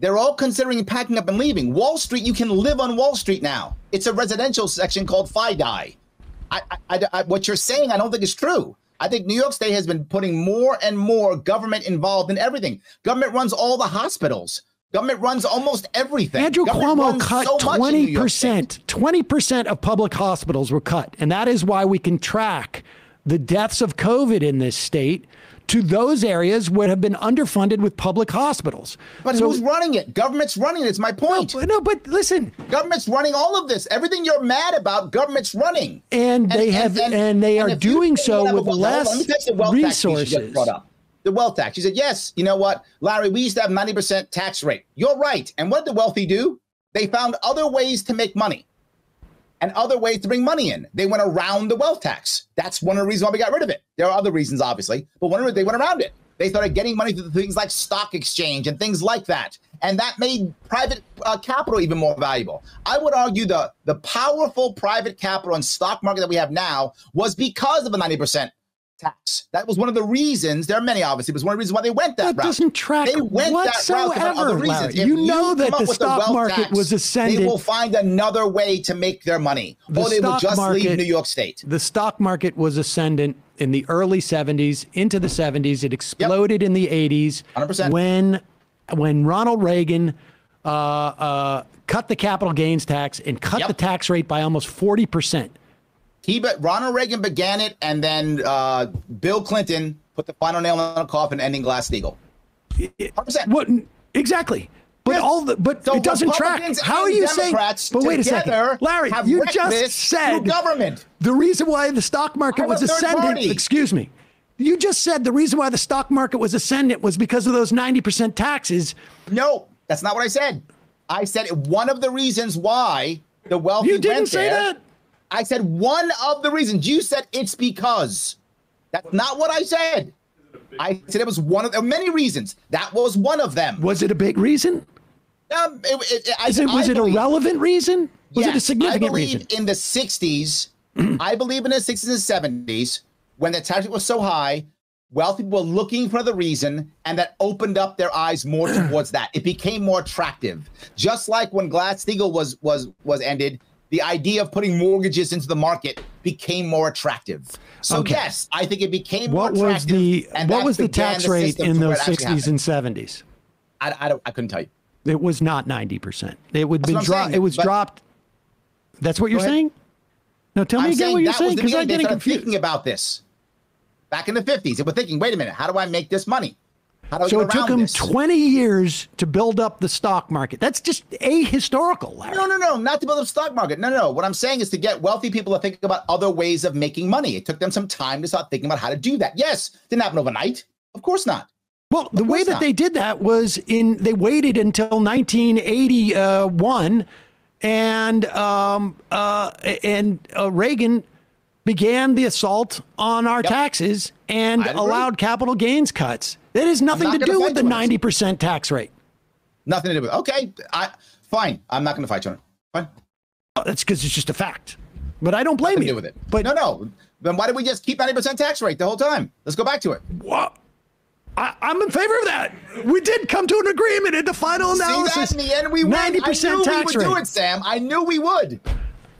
They're all considering packing up and leaving. Wall Street, you can live on Wall Street now. It's a residential section called FiDi. What you're saying, I don't think is true. I think New York State has been putting more and more government involved in everything. Government runs all the hospitals. Government runs almost everything. Andrew Cuomo cut 20%. 20% of public hospitals were cut. And that is why we can track the deaths of COVID in this state to those areas would have been underfunded with public hospitals. But so, who's running it? Government's running it. It's my point. No, but listen. Government's running all of this. Everything you're mad about, government's running. And they have, and they are doing so with less resources. The wealth tax. She said, yes, you know what, Larry, we used to have 90% tax rate. You're right. And what did the wealthy do? They found other ways to make money and other ways to bring money in. They went around the wealth tax. That's one of the reasons why we got rid of it. There are other reasons, obviously, but one of them, they went around it. They started getting money through things like stock exchange and things like that. And that made private capital even more valuable. I would argue the powerful private capital and stock market that we have now was because of a 90% tax. That was one of the reasons. There are many, obviously, but it's one of the reasons why they went that route. That doesn't track whatsoever, Larry. You know that the stock market was ascending. They will find another way to make their money, or they will just leave New York State. The stock market was ascendant in the early 70s, into the 70s. It exploded in the 80s. 100%. When Ronald Reagan cut the capital gains tax and cut the tax rate by almost 40%. Ronald Reagan began it, and then Bill Clinton put the final nail in the coffin, ending Glass-Steagall. 100%. What, exactly. But yes. So it doesn't track. How are you Democrats saying? But wait a second, Larry, you just said government. The reason why the stock market was ascendant. Party. Excuse me. You just said the reason why the stock market was ascendant was because of those 90% taxes. No, that's not what I said. I said one of the reasons why the wealthy. You didn't say that. I said one of the reasons. You said it's because. That's not what I said. I said it was one of many reasons. That was one of them. Was it a big reason? Was it a relevant reason? Was it a significant reason? In the 60s, I believe in the 60s and 70s, when the tax rate was so high, wealthy people were looking for the reason, and that opened up their eyes more towards that. It became more attractive. Just like when Glass-Steagall was ended, the idea of putting mortgages into the market became more attractive. So yes, I think it became more attractive. What was the tax rate in those 60s and 70s? I couldn't tell you. It was not 90%. It would be dropped. It was dropped. That's what you're saying? No, tell me again what you're saying, because I'm getting confused. Thinking about this back in the 50s, they were thinking, "Wait a minute, how do I make this money? How do I get around this?" So it took them 20 years to build up the stock market. That's just ahistorical, Larry. No, not to build up the stock market. No. What I'm saying is to get wealthy people to think about other ways of making money. It took them some time to start thinking about how to do that. Yes, it didn't happen overnight. Of course not. Well, the way that they did that was they waited until 1981, and Reagan began the assault on our taxes and allowed capital gains cuts. It has nothing to do with the 90% tax rate. Nothing to do with it. Okay, fine. I'm not going to fight you on it. Fine. Oh, that's because it's just a fact. But I don't blame you. Nothing to do with it. But no. Then why did we just keep 90% tax rate the whole time? Let's go back to it. What? I'm in favor of that. We did come to an agreement in the final analysis. See that in the end, we won. 90% tax rate. I knew we would do it, Sam. I knew we would.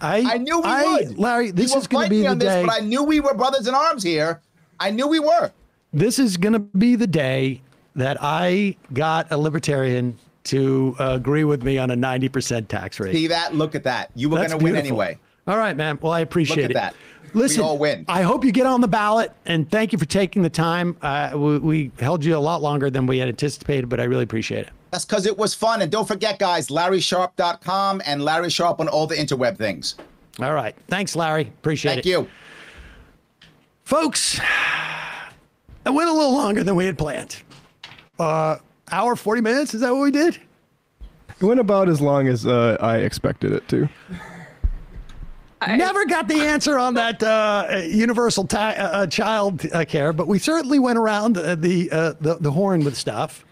I knew we would. Larry, this is going to be the day. But I knew we were brothers in arms here. I knew we were. This is going to be the day that I got a libertarian to agree with me on a 90% tax rate. See that? Look at that. You were going to win anyway. All right, man. Well, I appreciate it. Look at that. Listen, we all win. I hope you get on the ballot, and thank you for taking the time. We held you a lot longer than we had anticipated, but I really appreciate it. That's because it was fun. And don't forget, guys, LarrySharpe.com and Larry Sharpe on all the interweb things. All right. Thanks, Larry. Appreciate it. Thank you. Folks, it went a little longer than we had planned. Hour, 40 minutes? Is that what we did? It went about as long as I expected it to. I never got the answer on that universal child care, but we certainly went around the horn with stuff.